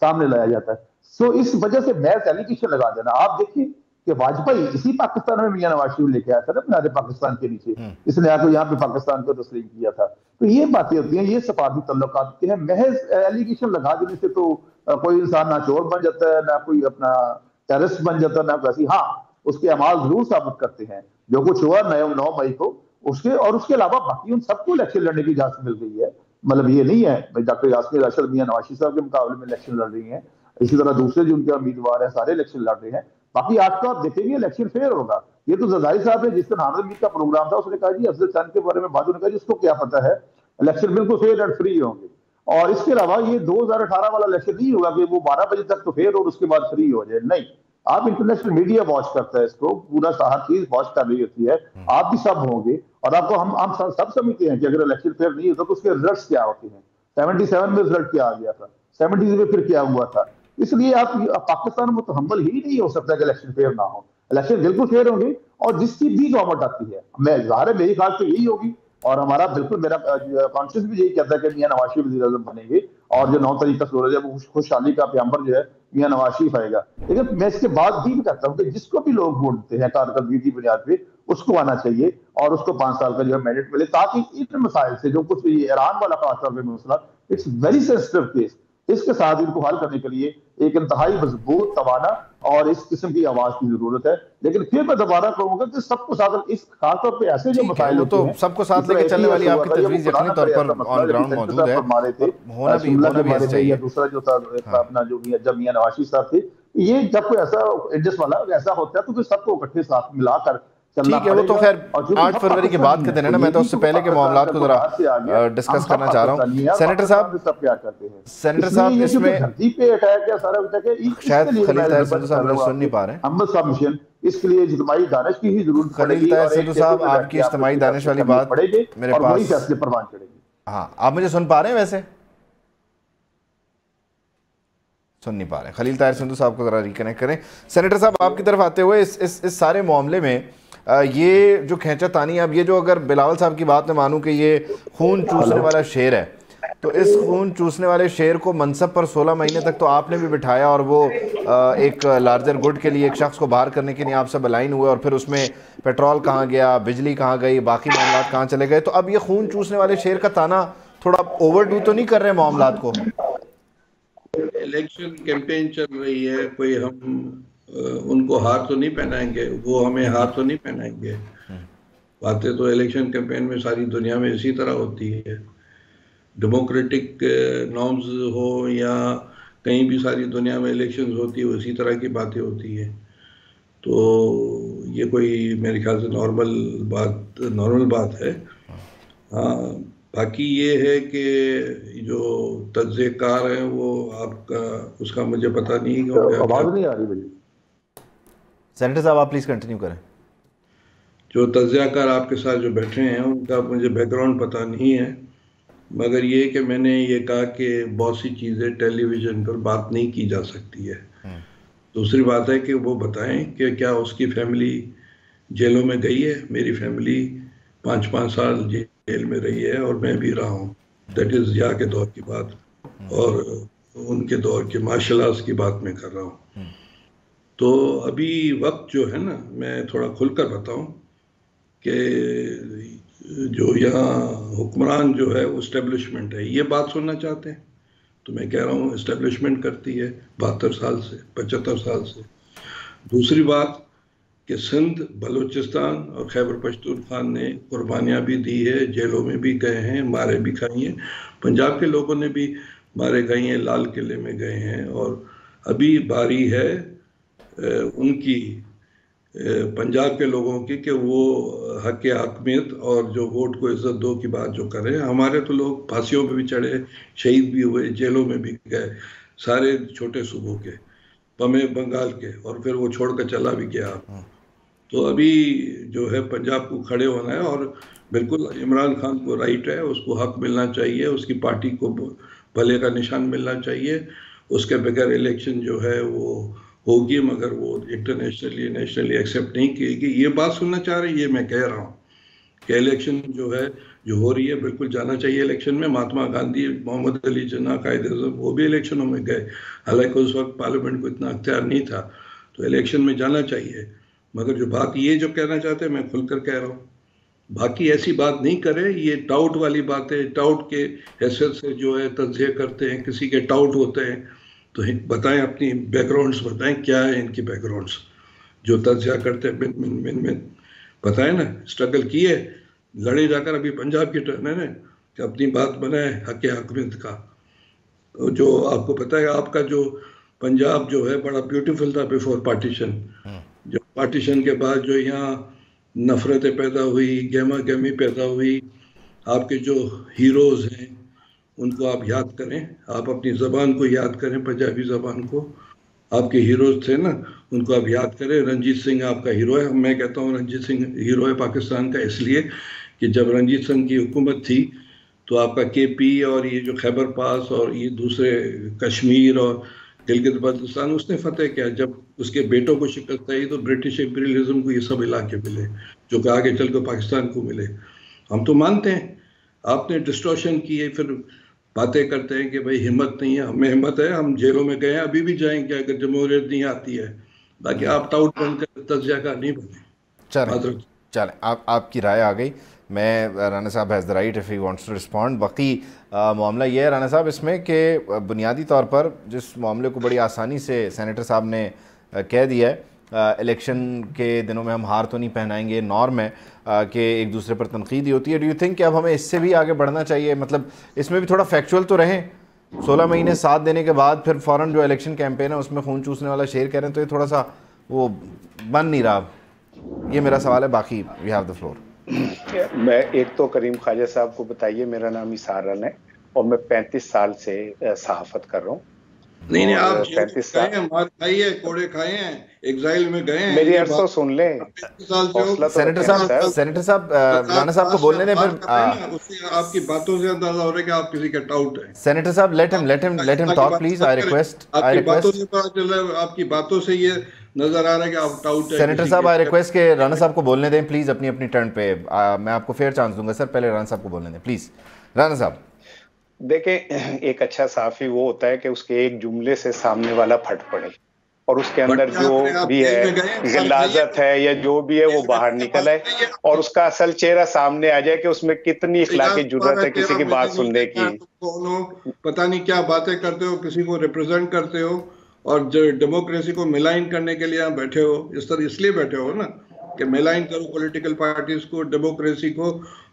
सामने लाया जाता है। सो इस वजह से मैं एलिगेशन लगा देना, आप देखिए कि वाजपेयी इसी पाकिस्तान में मियां नवाज शरीफ लेके आया था ना, अपने पाकिस्तान के नीचे, इसने आकर यहाँ पे पाकिस्तान को तस्लीम किया था, तो ये बातें होती हैं, ये सफारती तल्लुकात के हैं। महज एलिगेशन लगा देने से तो कोई इंसान ना चोर बन जाता है, ना कोई अपना टेररिस्ट बन जाता है, ना कोई, हाँ उसके अमाल जरूर साबित करते हैं जो कुछ हुआ नौ मई को, उसके और उसके अलावा बाकी उन सबको इलेक्शन लड़ने की इजाजत मिल गई है, मतलब ये नहीं है डॉक्टर यास्मीन अशरफ मियां नवाशी साहब के मुकाबले में इलेक्शन लड़ रही हैं, इसी तरह दूसरे जो उनके उम्मीदवार हैं सारे इलेक्शन लड़ रहे हैं, बाकी आज का आप देखेंगे इलेक्शन फेयर होगा। ये तो जरदारी साहब ने जिस दिन हामिद मीर का प्रोग्राम था उसने कहा जी अफजल खान के बारे में बात, उन्होंने कहा जिसको क्या पता है इलेक्शन बिल्कुल फेयर एंड फ्री होंगे। और इसके अलावा ये दो हज़ार अठारह वाला इलेक्शन नहीं होगा कि वो बारह बजे तक तो फेयर और उसके बाद फ्री हो जाए, नहीं। आप इंटरनेशनल मीडिया वॉच करता है इसको, पूरा हर चीज वॉच कर रही होती है, आप भी सब होंगे। और आपको हम आप सब समझते हैं कि अगर इलेक्शन फेयर नहीं होता तो उसके रिजल्ट क्या होते हैं। सेवेंटी सेवन में रिजल्ट क्या आ गया था, सेवेंटीज में फिर क्या हुआ था। इसलिए आप पाकिस्तान में मुतहम्मल ही नहीं हो सकता कि इलेक्शन फेयर ना हो। इलेक्शन बिल्कुल फेयर होंगे और जिसकी भी गवर्नमेंट आती है, मैं ज़ाहिर है मेरी ख्याल से यही होगी और हमारा बिल्कुल मेरा कॉन्शियस भी यही कहता है कि मियां नवाज शरीफ वज़ीर आज़म बनेंगे और जो नौ तारीख का सूरज है वो खुशहाली का पैगंबर जो है मियां नवाज शरीफ आएगा। लेकिन मैं इसके बाद भी कहता हूँ कि जिसको भी लोग ढूंढते हैं कारकर्दगी की बुनियाद पे उसको आना चाहिए और उसको पाँच साल का जो है मैंडेट मिले, ताकि इन मसाइल से जो कुछ ईरान वाला खासतौर पर मसला, इट्स वेरी सेंसिटिव केस, इसके साथ इनको हल करने के लिए एक इंतहाई मजबूत तवाना और इस किस्म की आवाज की जरूरत है। लेकिन फिर मैं दोबारा कहूंगा कि सबको साथ इस खासतौर पे ऐसे जो मसाइल होते हैं सबको साथ लेके चलने वाली आपकी तजवीज़ यकीनी तौर पर ऑन ग्राउंड मौजूद है। होना भी होना चाहिए। दूसरा जो था अपना जो जब मियां नवाज शरीफ साहब थे, ये जब कोई ऐसा एडजस्ट वाला ऐसा होता है तो फिर सबको इकट्ठे साथ मिलाकर ठीक है। वो तो खैर आठ फरवरी के बाद का दिन है ना, मैं तो उससे पहले के मामला को जरा डिस्कस करना चाह रहा हूँ। सेनेटर साहब सेनेटर साहब इसमें शायद खलील ताहिर सिंधु साहब सुन नहीं पा रहे हैं, इसलिए इज्तिमाई दानिश की ही जरूरत है। खलील ताहिर सिंधु साहब आपकी इज्तिमाई दानिश वाली बात मेरे पास हाँ, आप मुझे सुन पा रहे हैं? वैसे सुन नहीं पा रहे। खलील ताहिर सिंधु साहब को ज़रा रिकनेक्ट करें। सेनेटर साहब आपकी तरफ आते हुए इस इस इस सारे मामले में आ, ये जो खेंचातानी, अब ये जो अगर बिलावल साहब की बात में मानूं कि ये खून चूसने वाला शेर है, तो इस खून चूसने वाले शेर को मनसब पर सोलह महीने तक तो आपने भी बिठाया और वो आ, एक लार्जर गुड के लिए एक शख्स को बाहर करने के लिए आप सब अलाइन हुए और फिर उसमें पेट्रोल कहाँ गया, बिजली कहाँ गई, बाकी मामला कहाँ चले गए। तो अब ये खून चूसने वाले शेर का ताना थोड़ा ओवरडू तो नहीं कर रहे मामला को? इलेक्शन कैंपेन चल रही है, कोई हम उनको हाथ तो नहीं पहनाएंगे, वो हमें हाथ तो नहीं पहनाएंगे। बातें तो इलेक्शन कैंपेन में सारी दुनिया में इसी तरह होती है, डेमोक्रेटिक नॉर्म्स हो या कहीं भी सारी दुनिया में इलेक्शंस होती है उसी तरह की बातें होती है। तो ये कोई मेरे ख्याल से नॉर्मल बात नॉर्मल बात है। हाँ, बाकी ये है कि जो तज़्ज़ेकार है वो आपका उसका मुझे पता नहीं है। तो आवाज़ नहीं आ रही। सेनेटर साहब आप प्लीज़ कंटिन्यू करें। जो तज़्ज़ेकार आपके साथ जो बैठे हैं उनका मुझे बैकग्राउंड पता नहीं है, मगर ये कि मैंने ये कहा कि बहुत सी चीज़ें टेलीविज़न पर बात नहीं की जा सकती है। दूसरी बात है कि वो बताएं कि क्या उसकी फैमिली जेलों में गई है। मेरी फैमिली पाँच पाँच साल जेल जेल में रही है और मैं भी रहा हूँ, दैट इज़ या के दौर की बात और उनके दौर के माशाल्लाह की बात मैं कर रहा हूँ। तो अभी वक्त जो है ना, मैं थोड़ा खुलकर बताऊँ कि जो यहाँ हुक्मरान जो है वो इस्टेब्लिशमेंट है, ये बात सुनना चाहते हैं तो मैं कह रहा हूँ इस्टेब्लिशमेंट करती है बहत्तर साल से पचहत्तर साल से। दूसरी बात कि सिंध, बलूचिस्तान और खैबर पश्तूनख्वा ने कुर्बानियाँ भी दी है, जेलों में भी गए हैं, मारे भी खाई हैं, पंजाब के लोगों ने भी मारे खाई हैं, लाल किले में गए हैं। और अभी बारी है उनकी पंजाब के लोगों की कि वो हक़ हाकमियत और जो वोट को इज़्ज़त दो की बात जो करें। हमारे तो लोग फांसियों पर भी चढ़े, शहीद भी हुए, जेलों में भी गए, सारे छोटे सूबों के पमे बंगाल के, और फिर वो छोड़ कर चला भी गया। तो अभी जो है पंजाब को खड़े होना है और बिल्कुल इमरान खान को राइट है, उसको हक मिलना चाहिए, उसकी पार्टी को भले का निशान मिलना चाहिए। उसके बगैर इलेक्शन जो है वो होगी, मगर वो इंटरनेशनली नेशनली एक्सेप्ट नहीं किएगी। ये बात सुनना चाह रही है, ये मैं कह रहा हूँ कि इलेक्शन जो है जो हो रही है बिल्कुल जाना चाहिए इलेक्शन में। महात्मा गांधी, मोहम्मद अली जिन्ना, कायदे आज़म वो भी इलेक्शनों में गए, हालांकि उस वक्त पार्लियामेंट को इतना अख्तियार नहीं था, तो इलेक्शन में जाना चाहिए। मगर जो बात ये जो कहना चाहते हैं मैं खुलकर कह रहा हूँ, बाकी ऐसी बात नहीं करें। ये टाउट वाली बातें, टाउट के हैसियत से जो है तज़्ज़िया करते हैं, किसी के टाउट होते हैं तो बताएँ अपनी बैकग्राउंड्स, बताएँ क्या है इनकी बैकग्राउंड्स जो तज़्ज़िया करते हैं। मिन मिन मिन मिन बताएं ना, स्ट्रगल किए, लड़े, जाकर अभी पंजाब की टर्न है ना कि अपनी बात बनाए हक़ हाकमियत का। जो आपको पता है आपका जो पंजाब जो है बड़ा ब्यूटीफुल था बिफोर पार्टीशन, जो पार्टीशन के बाद जो यहाँ नफरतें पैदा हुई, गहमा गहमी पैदा हुई, आपके जो हीरोज़ हैं उनको आप याद करें, आप अपनी ज़बान को याद करें, पंजाबी ज़बान को। आपके हीरोज़ थे ना, उनको आप याद करें। रंजीत सिंह आपका हीरो है, मैं कहता हूँ रंजीत सिंह हीरो है पाकिस्तान का, इसलिए कि जब रंजीत सिंह की हुकूमत थी तो आपका के पी और ये जो खैबर पास और ये दूसरे कश्मीर और गिलगित बल्तिस्तान उसने फतेह किया। जब उसके बेटों को शिकस्त आई तो ब्रिटिश इंपीरियलिज्म को ये सब इलाके मिले जो कि आगे चल कर पाकिस्तान को मिले। हम तो मानते हैं, आपने डिस्टॉर्शन किए, फिर बातें करते हैं कि भाई हिम्मत नहीं है। हमें हिम्मत है, हम जेलों में गए हैं, अभी भी जाएंगे अगर जमहूरियत नहीं आती है। बाकी आप टाउट बनकर तजिया का नहीं बने। चलें चलें, आप आपकी राय आ गई। मैं राना साहब has the right if he wants to respond. बाकी मामला ये है राना साहब इसमें कि बुनियादी तौर पर जिस मामले को बड़ी आसानी से सेनेटर साहब ने कह दिया है, इलेक्शन के दिनों में हम हार तो नहीं पहनाएंगे, नॉर्म है कि एक दूसरे पर तनकीद ही होती है। डू यू थिंक कि अब हमें इससे भी आगे बढ़ना चाहिए? मतलब इसमें भी थोड़ा फैक्चुअल तो रहें, सोलह महीने साथ देने के बाद फिर फ़ौरन जो इलेक्शन कैंपेन है उसमें खून चूसने वाला शेर कह रहे हैं, तो ये थोड़ा सा वो बन नहीं रहा। ये मेरा सवाल है, बाकी वी हैव द फ्लोर। मैं एक तो करीम ख्वाजा साहब को बताइए, मेरा नाम इसारन है और मैं पैंतीस साल से सहाफत कर रहा हूँ। नहीं नहीं, आप पैंतीस साल मार खाई है, कोड़े खाए हैं, एग्जाइल में गए हैं। मेरी अर्ज़ तो सुन लें। सेनेटर साहब, सेनेटर साहब, राना साहब को बोलने दें, फिर आपकी बातों से अंदाजा हो रहा है कि आप किसी के टाउट हैं। सेनेटर साहब, let him let him let him talk please. I request, I request, आपकी बातों से ये नजर आ रहा है कि आप टाउट हैं। सेनेटर साहब, आई रिक्वेस्ट के राना साहब को बोलने दें प्लीज अपनी अपनी टर्न पे। मैं आपको फेयर चांस दूंगा सर, पहले राना साहब को बोलने दें प्लीज। राना साहब देखें, एक अच्छा साफ़ी वो होता है कि उसके एक जुमले से सामने वाला फट पड़े और उसके अंदर जो भी है गिलाजत है या जो भी है वो बाहर निकल आए और उसका असल चेहरा सामने आ जाए कि उसमें कितनी इखलाकी जुर्रत है किसी की बात सुनने की। पता नहीं क्या बातें करते हो, किसी को रिप्रेजेंट करते हो और डेमोक्रेसी को मिलाइन करने के लिए आप बैठे हो। इस तरह इसलिए बैठे हो ना कि मिलाइन करो पॉलिटिकल पार्टीज को, डेमोक्रेसी को,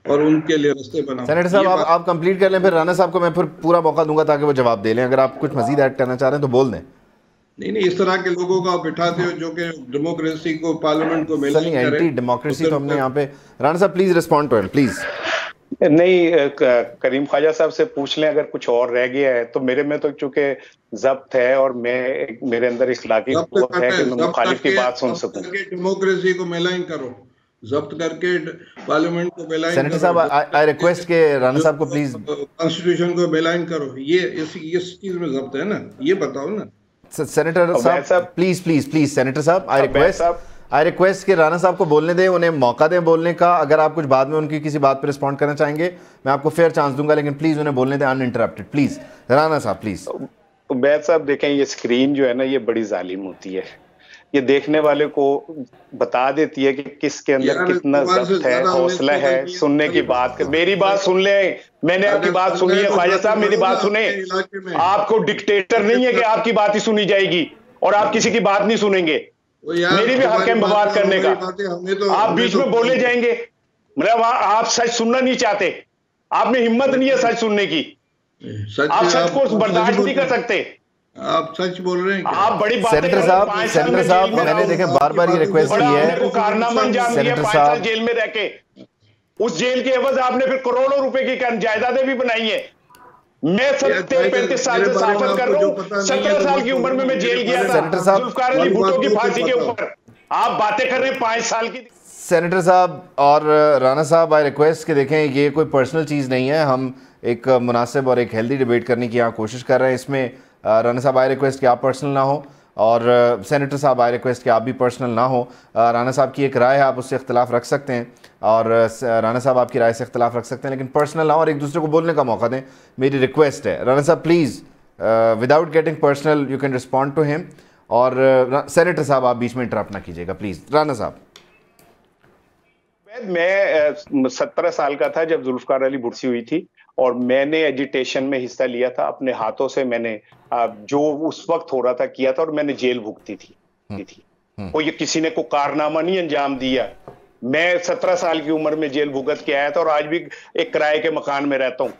और उनके लिए रास्ते बनाओ। सेनेटर साहब आप आप कंप्लीट कर लें, फिर राना साहब को मैं फिर पूरा मौका दूंगा ताकि वो जवाब दे लें। अगर आप कुछ मजीद ऐड करना चाह रहे हैं तो बोल दें। नहीं नहीं, इस तरह के लोगों को आप बिठाते हो जो कि डेमोक्रेसी को, पार्लियामेंट को मिलाइन करें। एंटी डेमोक्रेसी तो हमने यहाँ पे। राना साहब please respond to it please. नहीं, करीम ख्वाजा साहब से पूछ लें अगर कुछ और रह गया है तो। मेरे में तो चूंकि जब्त है और मैं, मेरे अंदर इखलाकी कुव्वत है कि मैं मुखालिफ की बात सुन सकूं। डेमोक्रेसी को मिलाइन करो, जब्त करके पार्लियामेंट को मिलाइन करो। सेनेटर साहब आई रिक्वेस्ट के राना साहब को प्लीज कॉन्स्टिट्यूशन को मिलाइन करो। ये इस इस चीज में जब्त है ना, ये बताओ ना। सेनेटर साहब प्लीज प्लीज प्लीज सेनेटर साहब आई रिक्वेस्ट आई रिक्वेस्ट कि राना साहब को बोलने दें, उन्हें मौका दें बोलने का। अगर आप कुछ बाद में उनकी किसी बात पर रिस्पॉन्ड करना चाहेंगे मैं आपको फेयर चांस दूंगा, लेकिन प्लीज़ उन्हें बोलने दें अनइंटरप्टेड प्लीज़। राना साहब प्लीज़। उबैद साहब देखें, ये स्क्रीन जो है ना ये बड़ी जालिम होती है, ये देखने वाले को बता देती है कि किसके अंदर कितना ज़ब्त है, हौसला है सुनने की बात। मेरी बात सुन लें, मैंने आपकी बात सुनी है ख्वाजा साहब, मेरी बात सुने। आपको डिक्टेटर नहीं है कि आपकी बात ही सुनी जाएगी और आप किसी की बात नहीं सुनेंगे। मेरी भी हक है बवाल करने का, तो आप बीच तो में बोले जाएंगे। मतलब आप सच सुनना नहीं चाहते, आप में हिम्मत नहीं है सच सुनने की, सच आप सच को बर्दाश्त नहीं कर सकते। आप सच बोल रहे हैं, आप बड़ी बातें। सेनेटर साहब, सेनेटर साहब मैंने देखे बार बार ये रिक्वेस्ट की है, कारनामा अंजाम दिया पाँच साल जेल में रह के, उस जेल के एवज आपने फिर करोड़ों रुपए की जायदादें भी बनाई है। मैं पैंतीस साल से साफ़त कर रहा हूं, सत्रह साल की उम्र में मैं जेल गया था जुल्फिकार अली भुट्टो की फांसी के ऊपर। आप बातें कर रहे हैं पाँच साल की। सेनेटर साहब और राना साहब आई रिक्वेस्ट के देखें, ये कोई पर्सनल चीज़ नहीं है, हम एक मुनासिब और एक हेल्दी डिबेट करने की यहाँ कोशिश कर रहे हैं। इसमें राना साहब आई रिक्वेस्ट कि आप पर्सनल ना हो और सेनेटर साहब आई रिक्वेस्ट कि आप भी पर्सनल ना हो। राना साहब की एक राय है, आप उससे इख्तिलाफ़ रख सकते हैं और राना साहब आपकी राय से इख्तिलाफ़ रख सकते हैं, लेकिन पर्सनल ना हो और एक दूसरे को बोलने का मौका दें, मेरी रिक्वेस्ट है। राना साहब please without getting personal you can respond to him. और सेनेटर साहब आप बीच में इंटरप्ट ना कीजिएगा प्लीज़। राना साहब, मैं सत्रह साल का था जब जुल्फिकार अली भुट्टो हुई थी और मैंने एजिटेशन में हिस्सा लिया था, अपने हाथों से मैंने जो उस वक्त हो रहा था किया था और मैंने जेल भुगती थी थी वो ये किसी ने को कारनामा नहीं अंजाम दिया। मैं सत्रह साल की उम्र में जेल भुगत के आया था और आज भी एक किराए के मकान में रहता हूँ।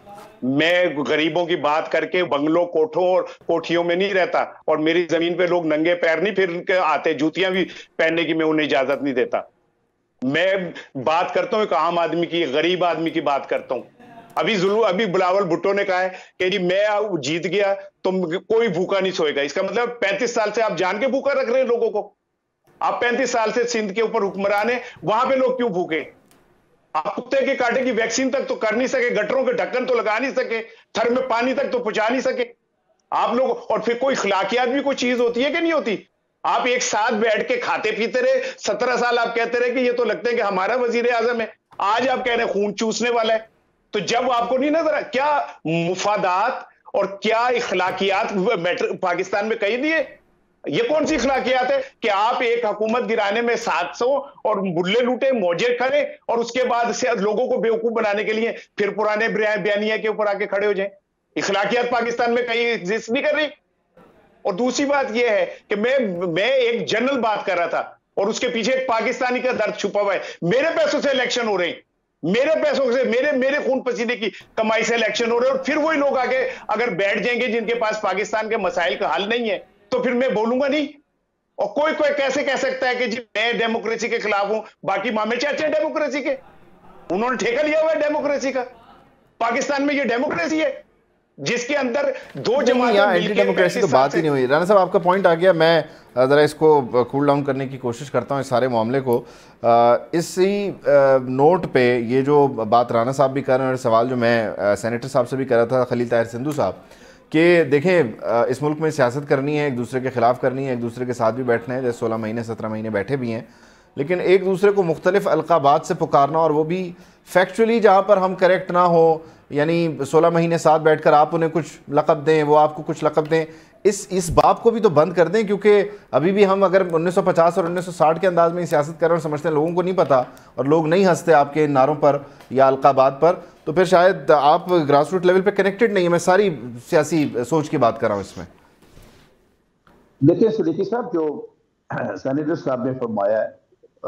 मैं गरीबों की बात करके बंगलों, कोठों और कोठियों में नहीं रहता और मेरी जमीन पे लोग नंगे पैर नहीं फिर आते, जूतियां भी पहनने की मैं उन्हें इजाजत नहीं देता। मैं बात करता हूँ एक आम आदमी की, गरीब आदमी की बात करता हूँ। अभी जुल्लू अभी बिलावल भुट्टो ने कहा है कि जी मैं जीत गया तो कोई भूखा नहीं सोएगा। इसका मतलब पैंतीस साल से आप जान के भूखा रख रहे हैं लोगों को। आप पैंतीस साल से सिंध के ऊपर हुक्मरान है, वहां पे लोग क्यों भूखे? आप कुत्ते के काटे की वैक्सीन तक तो कर नहीं सके, गटरों के ढक्कन तो लगा नहीं सके, थर में पानी तक तो पहुंचा नहीं सके आप लोग। और फिर कोई अखलाकियात भी कोई चीज होती है कि नहीं होती? आप एक साथ बैठ के खाते पीते रहे सत्रह साल। आप कहते रहे कि ये तो लगता है कि हमारा वजीर आजम है, आज आप कह रहे हैं खून चूसने वाला है। तो जब आपको नहीं नजर आया क्या मुफादात और क्या इखलाकियात पाकिस्तान में कही दिए? ये कौन सी इखलाकियात है कि आप एक हुकूमत गिराने में सात सौ और बुल्ले लूटे मौजे खड़े और उसके बाद से लोगों को बेवकूफ बनाने के लिए फिर पुराने बयानिया के ऊपर आके खड़े हो जाए। इखलाकियात पाकिस्तान में कहीं एग्जिस्ट नहीं कर रही। और दूसरी बात यह है कि मैं मैं एक जनरल बात कर रहा था और उसके पीछे एक पाकिस्तानी का दर्द छुपा हुआ है। मेरे पैसों से इलेक्शन हो रहे हैं, मेरे पैसों से, मेरे मेरे खून पसीने की कमाई से इलेक्शन हो रहे हैं। और फिर वही लोग आगे अगर बैठ जाएंगे जिनके पास पाकिस्तान के मसाइल का हल नहीं है तो फिर मैं बोलूंगा नहीं। और कोई कोई कैसे कह सकता है कि जी मैं डेमोक्रेसी के खिलाफ हूं? बाकी मामे चाचे डेमोक्रेसी के, उन्होंने ठेका लिया हुआ है डेमोक्रेसी का। पाकिस्तान में यह डेमोक्रेसी है जिसके अंदर दो जमातें एंटी डेमोक्रेसी तो बात ही नहीं हुई। राना साहब आपका पॉइंट आ गया, मैं ज़रा इसको कूल डाउन करने की कोशिश करता हूँ इस सारे मामले को। इसी नोट पे ये जो बात राना साहब भी कर रहे हैं और सवाल जो मैं सेनेटर साहब से भी कर रहा था, खलील ताहिर सिंधु साहब, कि देखें इस मुल्क में सियासत करनी है, एक दूसरे के ख़िलाफ़ करनी है, एक दूसरे के साथ भी बैठना है, जैसे सोलह महीने सत्रह महीने बैठे भी हैं, लेकिन एक दूसरे को मुख्तलिफ अलकाबात से पुकारना और वो भी फैक्चुअली जहाँ पर हम करेक्ट ना हो, यानी सोलह महीने साथ बैठकर आप उन्हें कुछ लक़ब दें वो आपको कुछ लक़ब दें, इस इस बात को भी तो बंद कर दें। क्योंकि अभी भी हम अगर उन्नीस सौ पचास और उन्नीस सौ साठ के अंदाज में सियासत कर रहे हैं, समझते हैं लोगों को नहीं पता और लोग नहीं हंसते आपके नारों पर या अलकाबात पर, तो फिर शायद आप ग्रास रूट लेवल पर कनेक्टेड नहीं है। मैं सारी सियासी सोच की बात कर रहा हूँ इसमें। देखिए सिद्दीकी साहब, जो सैनेटर साहब ने फरमाया है,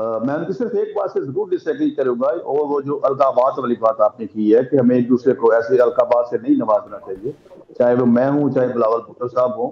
Uh, मैं उनकी सिर्फ एक बात से जरूर डिसएग्री करूंगा, और वो जो अलगावात वाली बात आपने की है कि हमें एक दूसरे को ऐसे अलगावात से नहीं नवाजना चाहिए, चाहे वो मैं हूं चाहे बिलावल भुट्टो साहब हो।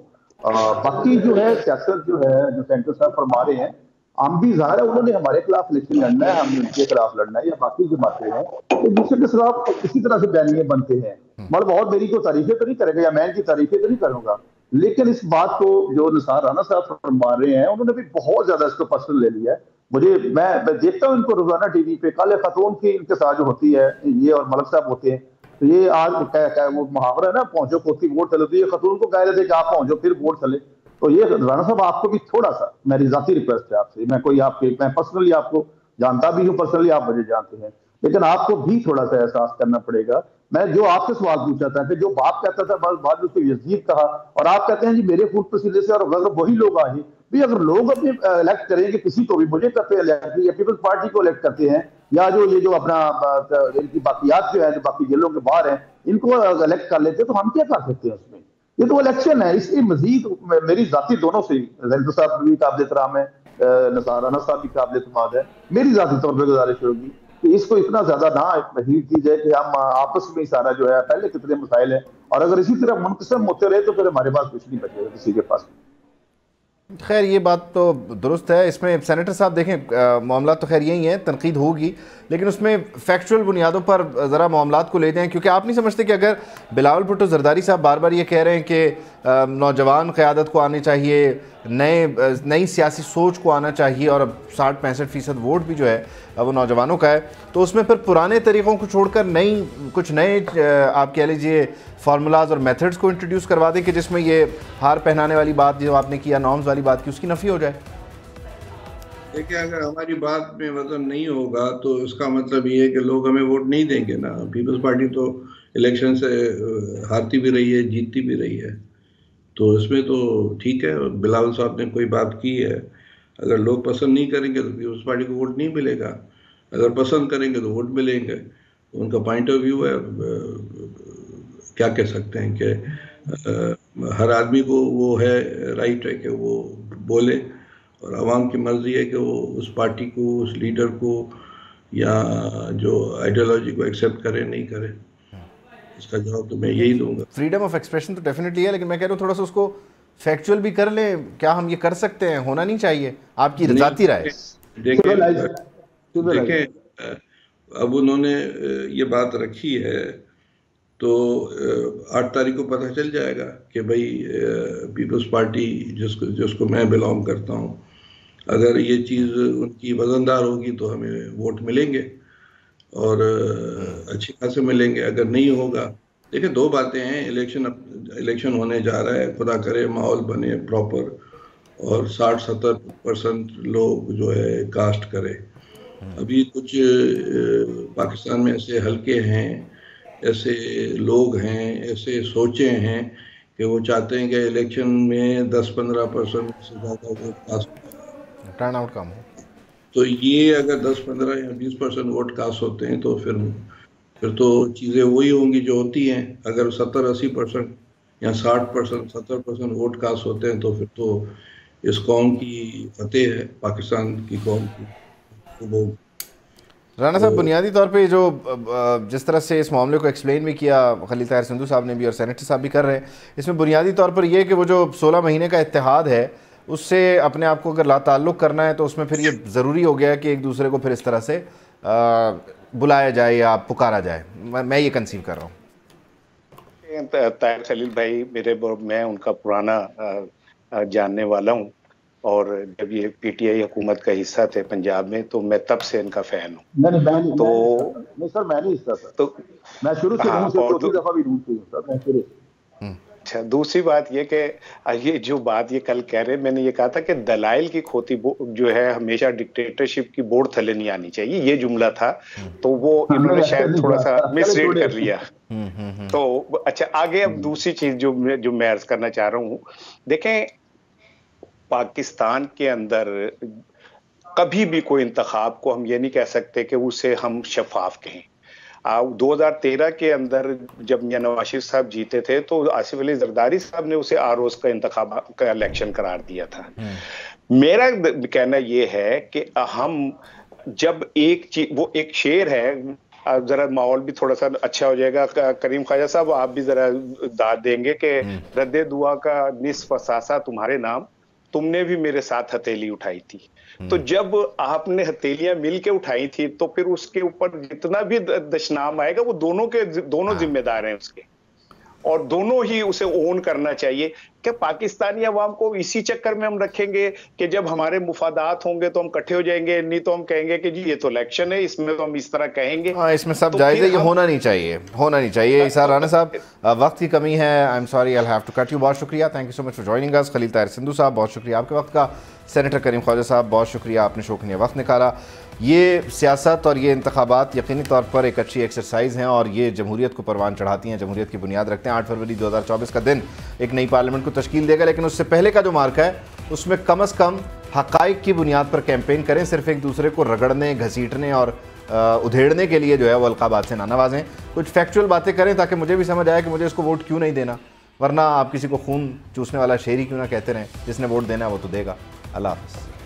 बाकी जो है सियासत जो है जो सेंटर साहब फरमा रहे हैं, हम भी ज़ाहिर है उन्होंने हमारे खिलाफ इलेक्शन लड़ना है, हम उनके खिलाफ लड़ना है, या बाकी जमातें हैं एक दूसरे के खिलाफ इसी तरह से बैनिए बनते हैं। मतलब और मेरी कोई तारीफें तो नहीं करेगा या मैं इनकी तारीफें तो नहीं करूँगा, लेकिन इस बात को जो निसार राना साहब फरमा रहे हैं उन्होंने भी बहुत ज्यादा इसको पर्सनल ले लिया है। मुझे मैं मैं देखता हूँ इनको रोजाना टीवी पे, कल खातून की इनके साथ जो होती है, ये और मलक साहब होते हैं, तो ये आज क्या क्या वो मुहावरा है ना, पहुंचो कोसी वोट चले, तो ये खातून को कह रहे थे कि आप पहुंचो फिर वोट चले। तो ये राना साहब आपको भी थोड़ा सा मेरी जाती रिक्वेस्ट है आपसे, मैं कोई आपके मैं पर्सनली आपको जानता भी हूँ, पर्सनली आप मुझे जानते हैं, लेकिन आपको भी थोड़ा सा एहसास करना पड़ेगा। मैं जो आपसे सवाल पूछा था कि जो बाप कहता था बस बाद उसको यजीद कहा, और आप कहते हैं जी मेरे खून पसीने से, और अगर वही लोग आए भी अगर लोग अपने इलेक्ट करेंगे किसी को भी, मुझे करते हैं इलेक्ट या पीपल्स पार्टी को इलेक्ट करते हैं, या जो ये जो अपना इनकी बाकियात जो है जो बाकी जेलों के बाहर हैं इनको इलेक्ट कर लेते हैं, तो हम क्या कर सकते हैं उसमें? ये तो इलेक्शन है। इसलिए मजीद मेरी जाती दोनों से रंजीत साहब भी काबिल एहतराम है, राना साहब भी काबिल एतमाद है, मेरी जाती तौर पर गुजारिश होगी कि इसको इतना ज्यादा ना तहरीर की जाए कि हम आपस में ही सारा जो है, पहले कितने मसाइल हैं, और अगर इसी तरह मुनकसम होते रहे तो फिर हमारे पास कुछ नहीं बचेगा किसी के पास। खैर ये बात तो दुरुस्त है। इसमें सेनेटर साहब देखें मामला तो खैर यही है, तनकीद होगी, लेकिन उसमें फैक्चुअल बुनियादों पर ज़रा मामला को लेते हैं, क्योंकि आप नहीं समझते कि अगर बिलावल भुट्टो जरदारी साहब बार बार ये कह रहे हैं कि नौजवान क़्यादत को आने चाहिए, नए नई सियासी सोच को आना चाहिए, और अब साठ पैंसठ फ़ीसद वोट भी जो है वो नौजवानों का है, तो उसमें फिर पुराने तरीक़ों को छोड़कर नई कुछ नए आप कह लीजिए फार्मूलाज और मेथड्स को इंट्रोड्यूस करवा दें कि जिसमें ये हार पहनाने वाली बात जो आपने किया, नॉर्म्स वाली बात की, उसकी नफ़ी हो जाए। देखिए अगर हमारी बात में मतलब नहीं होगा तो उसका मतलब ये है कि लोग हमें वोट नहीं देंगे ना। पीपल्स पार्टी तो इलेक्शन से हारती भी रही है, जीतती भी रही है, तो इसमें तो ठीक है। बिलावल साहब ने कोई बात की है, अगर लोग पसंद नहीं करेंगे तो पीपल्स पार्टी को वोट नहीं मिलेगा, अगर पसंद करेंगे तो वोट मिलेंगे। उनका पॉइंट ऑफ व्यू है, क्या कह सकते हैं कि हर आदमी को वो है राइट है कि वो बोले, और आवाम की मर्जी है कि वो उस पार्टी को, उस लीडर को या जो आइडियोलॉजी को एक्सेप्ट करे नहीं करे। इसका जवाब तो मैं यही दूंगा। फ्रीडम ऑफ एक्सप्रेशन तो डेफिनेटली है, लेकिन मैं कह रहा हूँ थोड़ा सा उसको फैक्चुअल भी कर लें। क्या हम ये कर सकते हैं? होना नहीं चाहिए। आपकी रजाती राय। देखें अब उन्होंने ये बात रखी है तो आठ तारीख को पता चल जाएगा कि भाई पीपल्स पार्टी जिसको जिसको मैं बिलोंग करता हूँ, अगर ये चीज़ उनकी वज़नदार होगी तो हमें वोट मिलेंगे और अच्छी खासे मिलेंगे, अगर नहीं होगा। देखिए दो बातें हैं, इलेक्शन इलेक्शन होने जा रहा है, खुदा करे माहौल बने प्रॉपर और साठ सत्तर परसेंट लोग जो है कास्ट करें। अभी कुछ पाकिस्तान में ऐसे हलके हैं, ऐसे लोग हैं, ऐसे सोचे हैं कि वो चाहते हैं कि इलेक्शन में दस पंद्रह परसेंट से ज़्यादा वोट कास्ट, टर्न आउट कम हो। तो ये अगर दस पंद्रह या बीस परसेंट वोट कास्ट होते हैं तो फिर फिर तो चीज़ें वही होंगी जो होती हैं। अगर सत्तर अस्सी परसेंट या साठ परसेंट सत्तर परसेंट वोट कास्ट होते हैं तो फिर तो इस कौम की फतेह है, पाकिस्तान की कौम की। तो राना साहब, बुनियादी तौर पे जो जिस तरह से इस मामले को एक्सप्लेन भी किया खलील ताहिर सिंधु साहब ने भी और सेनेटर साहब भी कर रहे हैं, इसमें बुनियादी तौर पर यह कि वो जो सोलह महीने का इत्तेहाद है उससे अपने आप को अगर लाताल्लुक़ करना है तो उसमें फिर ये ज़रूरी हो गया है कि एक दूसरे को फिर इस तरह से आ, बुलाया जाए या पुकारा जाए। मैं, मैं ये कंसीव कर रहा हूँ। ताहिर खलील भाई मेरे, मैं उनका पुराना जानने वाला हूँ और जब ये पीटीआई हुकूमत का हिस्सा थे पंजाब में तो मैं तब से इनका फैन हूँ। तो नहीं सर, मैं नहीं हिस्सा था, तो मैं शुरू से हूं, और दो दफा भी हूं सर, मैं शुरू। अच्छा, दूसरी बात ये कि ये जो बात ये कल कह रहे, मैंने ये कहा था कि दलाइल की खोती जो है हमेशा डिक्टेटरशिप की बोर्ड थले नहीं आनी चाहिए, ये जुमला था, तो वो इन्होंने शायद थोड़ा सा मिसरीड कर लिया। तो अच्छा, आगे अब दूसरी चीज जो मैं जो मैं अर्ज करना चाह रहा हूँ, देखें पाकिस्तान के अंदर कभी भी कोई इंतखाब को हम ये नहीं कह सकते कि उसे हम शफाफ कहें। दो हज़ार तेरह के अंदर जब मियां नवाज शरीफ साहब जीते थे तो आसिफ अली जरदारी साहब ने उसे आर ओ एस का इंतखाब का इलेक्शन करार दिया था। मेरा कहना यह है कि हम जब एक चीज, वो एक शेर है, जरा माहौल भी थोड़ा सा अच्छा हो जाएगा। करीम ख्वाजा साहब आप भी जरा दाद देंगे कि रद्दे दुआ का निस्फ सासा तुम्हारे नाम, तुमने भी मेरे साथ हथेली उठाई थी। तो जब आपने हथेलियां मिलके उठाई थी तो फिर उसके ऊपर जितना भी दशनाम आएगा वो दोनों के दोनों जिम्मेदार हैं उसके, और दोनों ही उसे ओन करना चाहिए। कि पाकिस्तानी अवाम को इसी चक्कर में हम रखेंगे कि जब हमारे मुफादात होंगे तो हम इकट्ठे हो जाएंगे, नहीं तो हम कहेंगे कि जी ये तो इलेक्शन है, इसमें तो हम इस तरह कहेंगे। हाँ, इसमें सब तो जायज़ है, ये होना नहीं चाहिए, होना नहीं चाहिए। इस राना साहब वक्त की कमी है, I am sorry, I have to cut you. बहुत शुक्रिया, thank you so much for joining us. Khalil Tahir Sindhu साहब बहुत शुक्रिया आपके वक्त का। सेनेटर करीम ख्वाजा साहब बहुत शुक्रिया, आपने शोकनीय वक्त निकाला। ये सियासत और ये इंतखाबात यकीनी तौर पर एक अच्छी एक्सरसाइज हैं और ये जमहूरियत को परवान चढ़ाती हैं, जमहूरियत की बुनियाद रखते हैं। आठ फरवरी दो हज़ार चौबीस का दिन एक नई पार्लियामेंट को तश्कील देगा, लेकिन उससे पहले का जो मार्का है उसमें कम अज़ कम हक़ाइक़ की बुनियाद पर कैंपेन करें, सिर्फ एक दूसरे को रगड़ने, घसीटने और उधेड़ने के लिए जो है वो अलकाबात से ना नवाजें। कुछ फैक्चुअल बातें करें ताकि मुझे भी समझ आए कि मुझे इसको वोट क्यों नहीं देना, वरना आप किसी को खून चूसने वाला शेर ही क्यों ना कहते रहें, जिसने वोट देना है वो तो देगा। अल्लाह हाफ़िज़।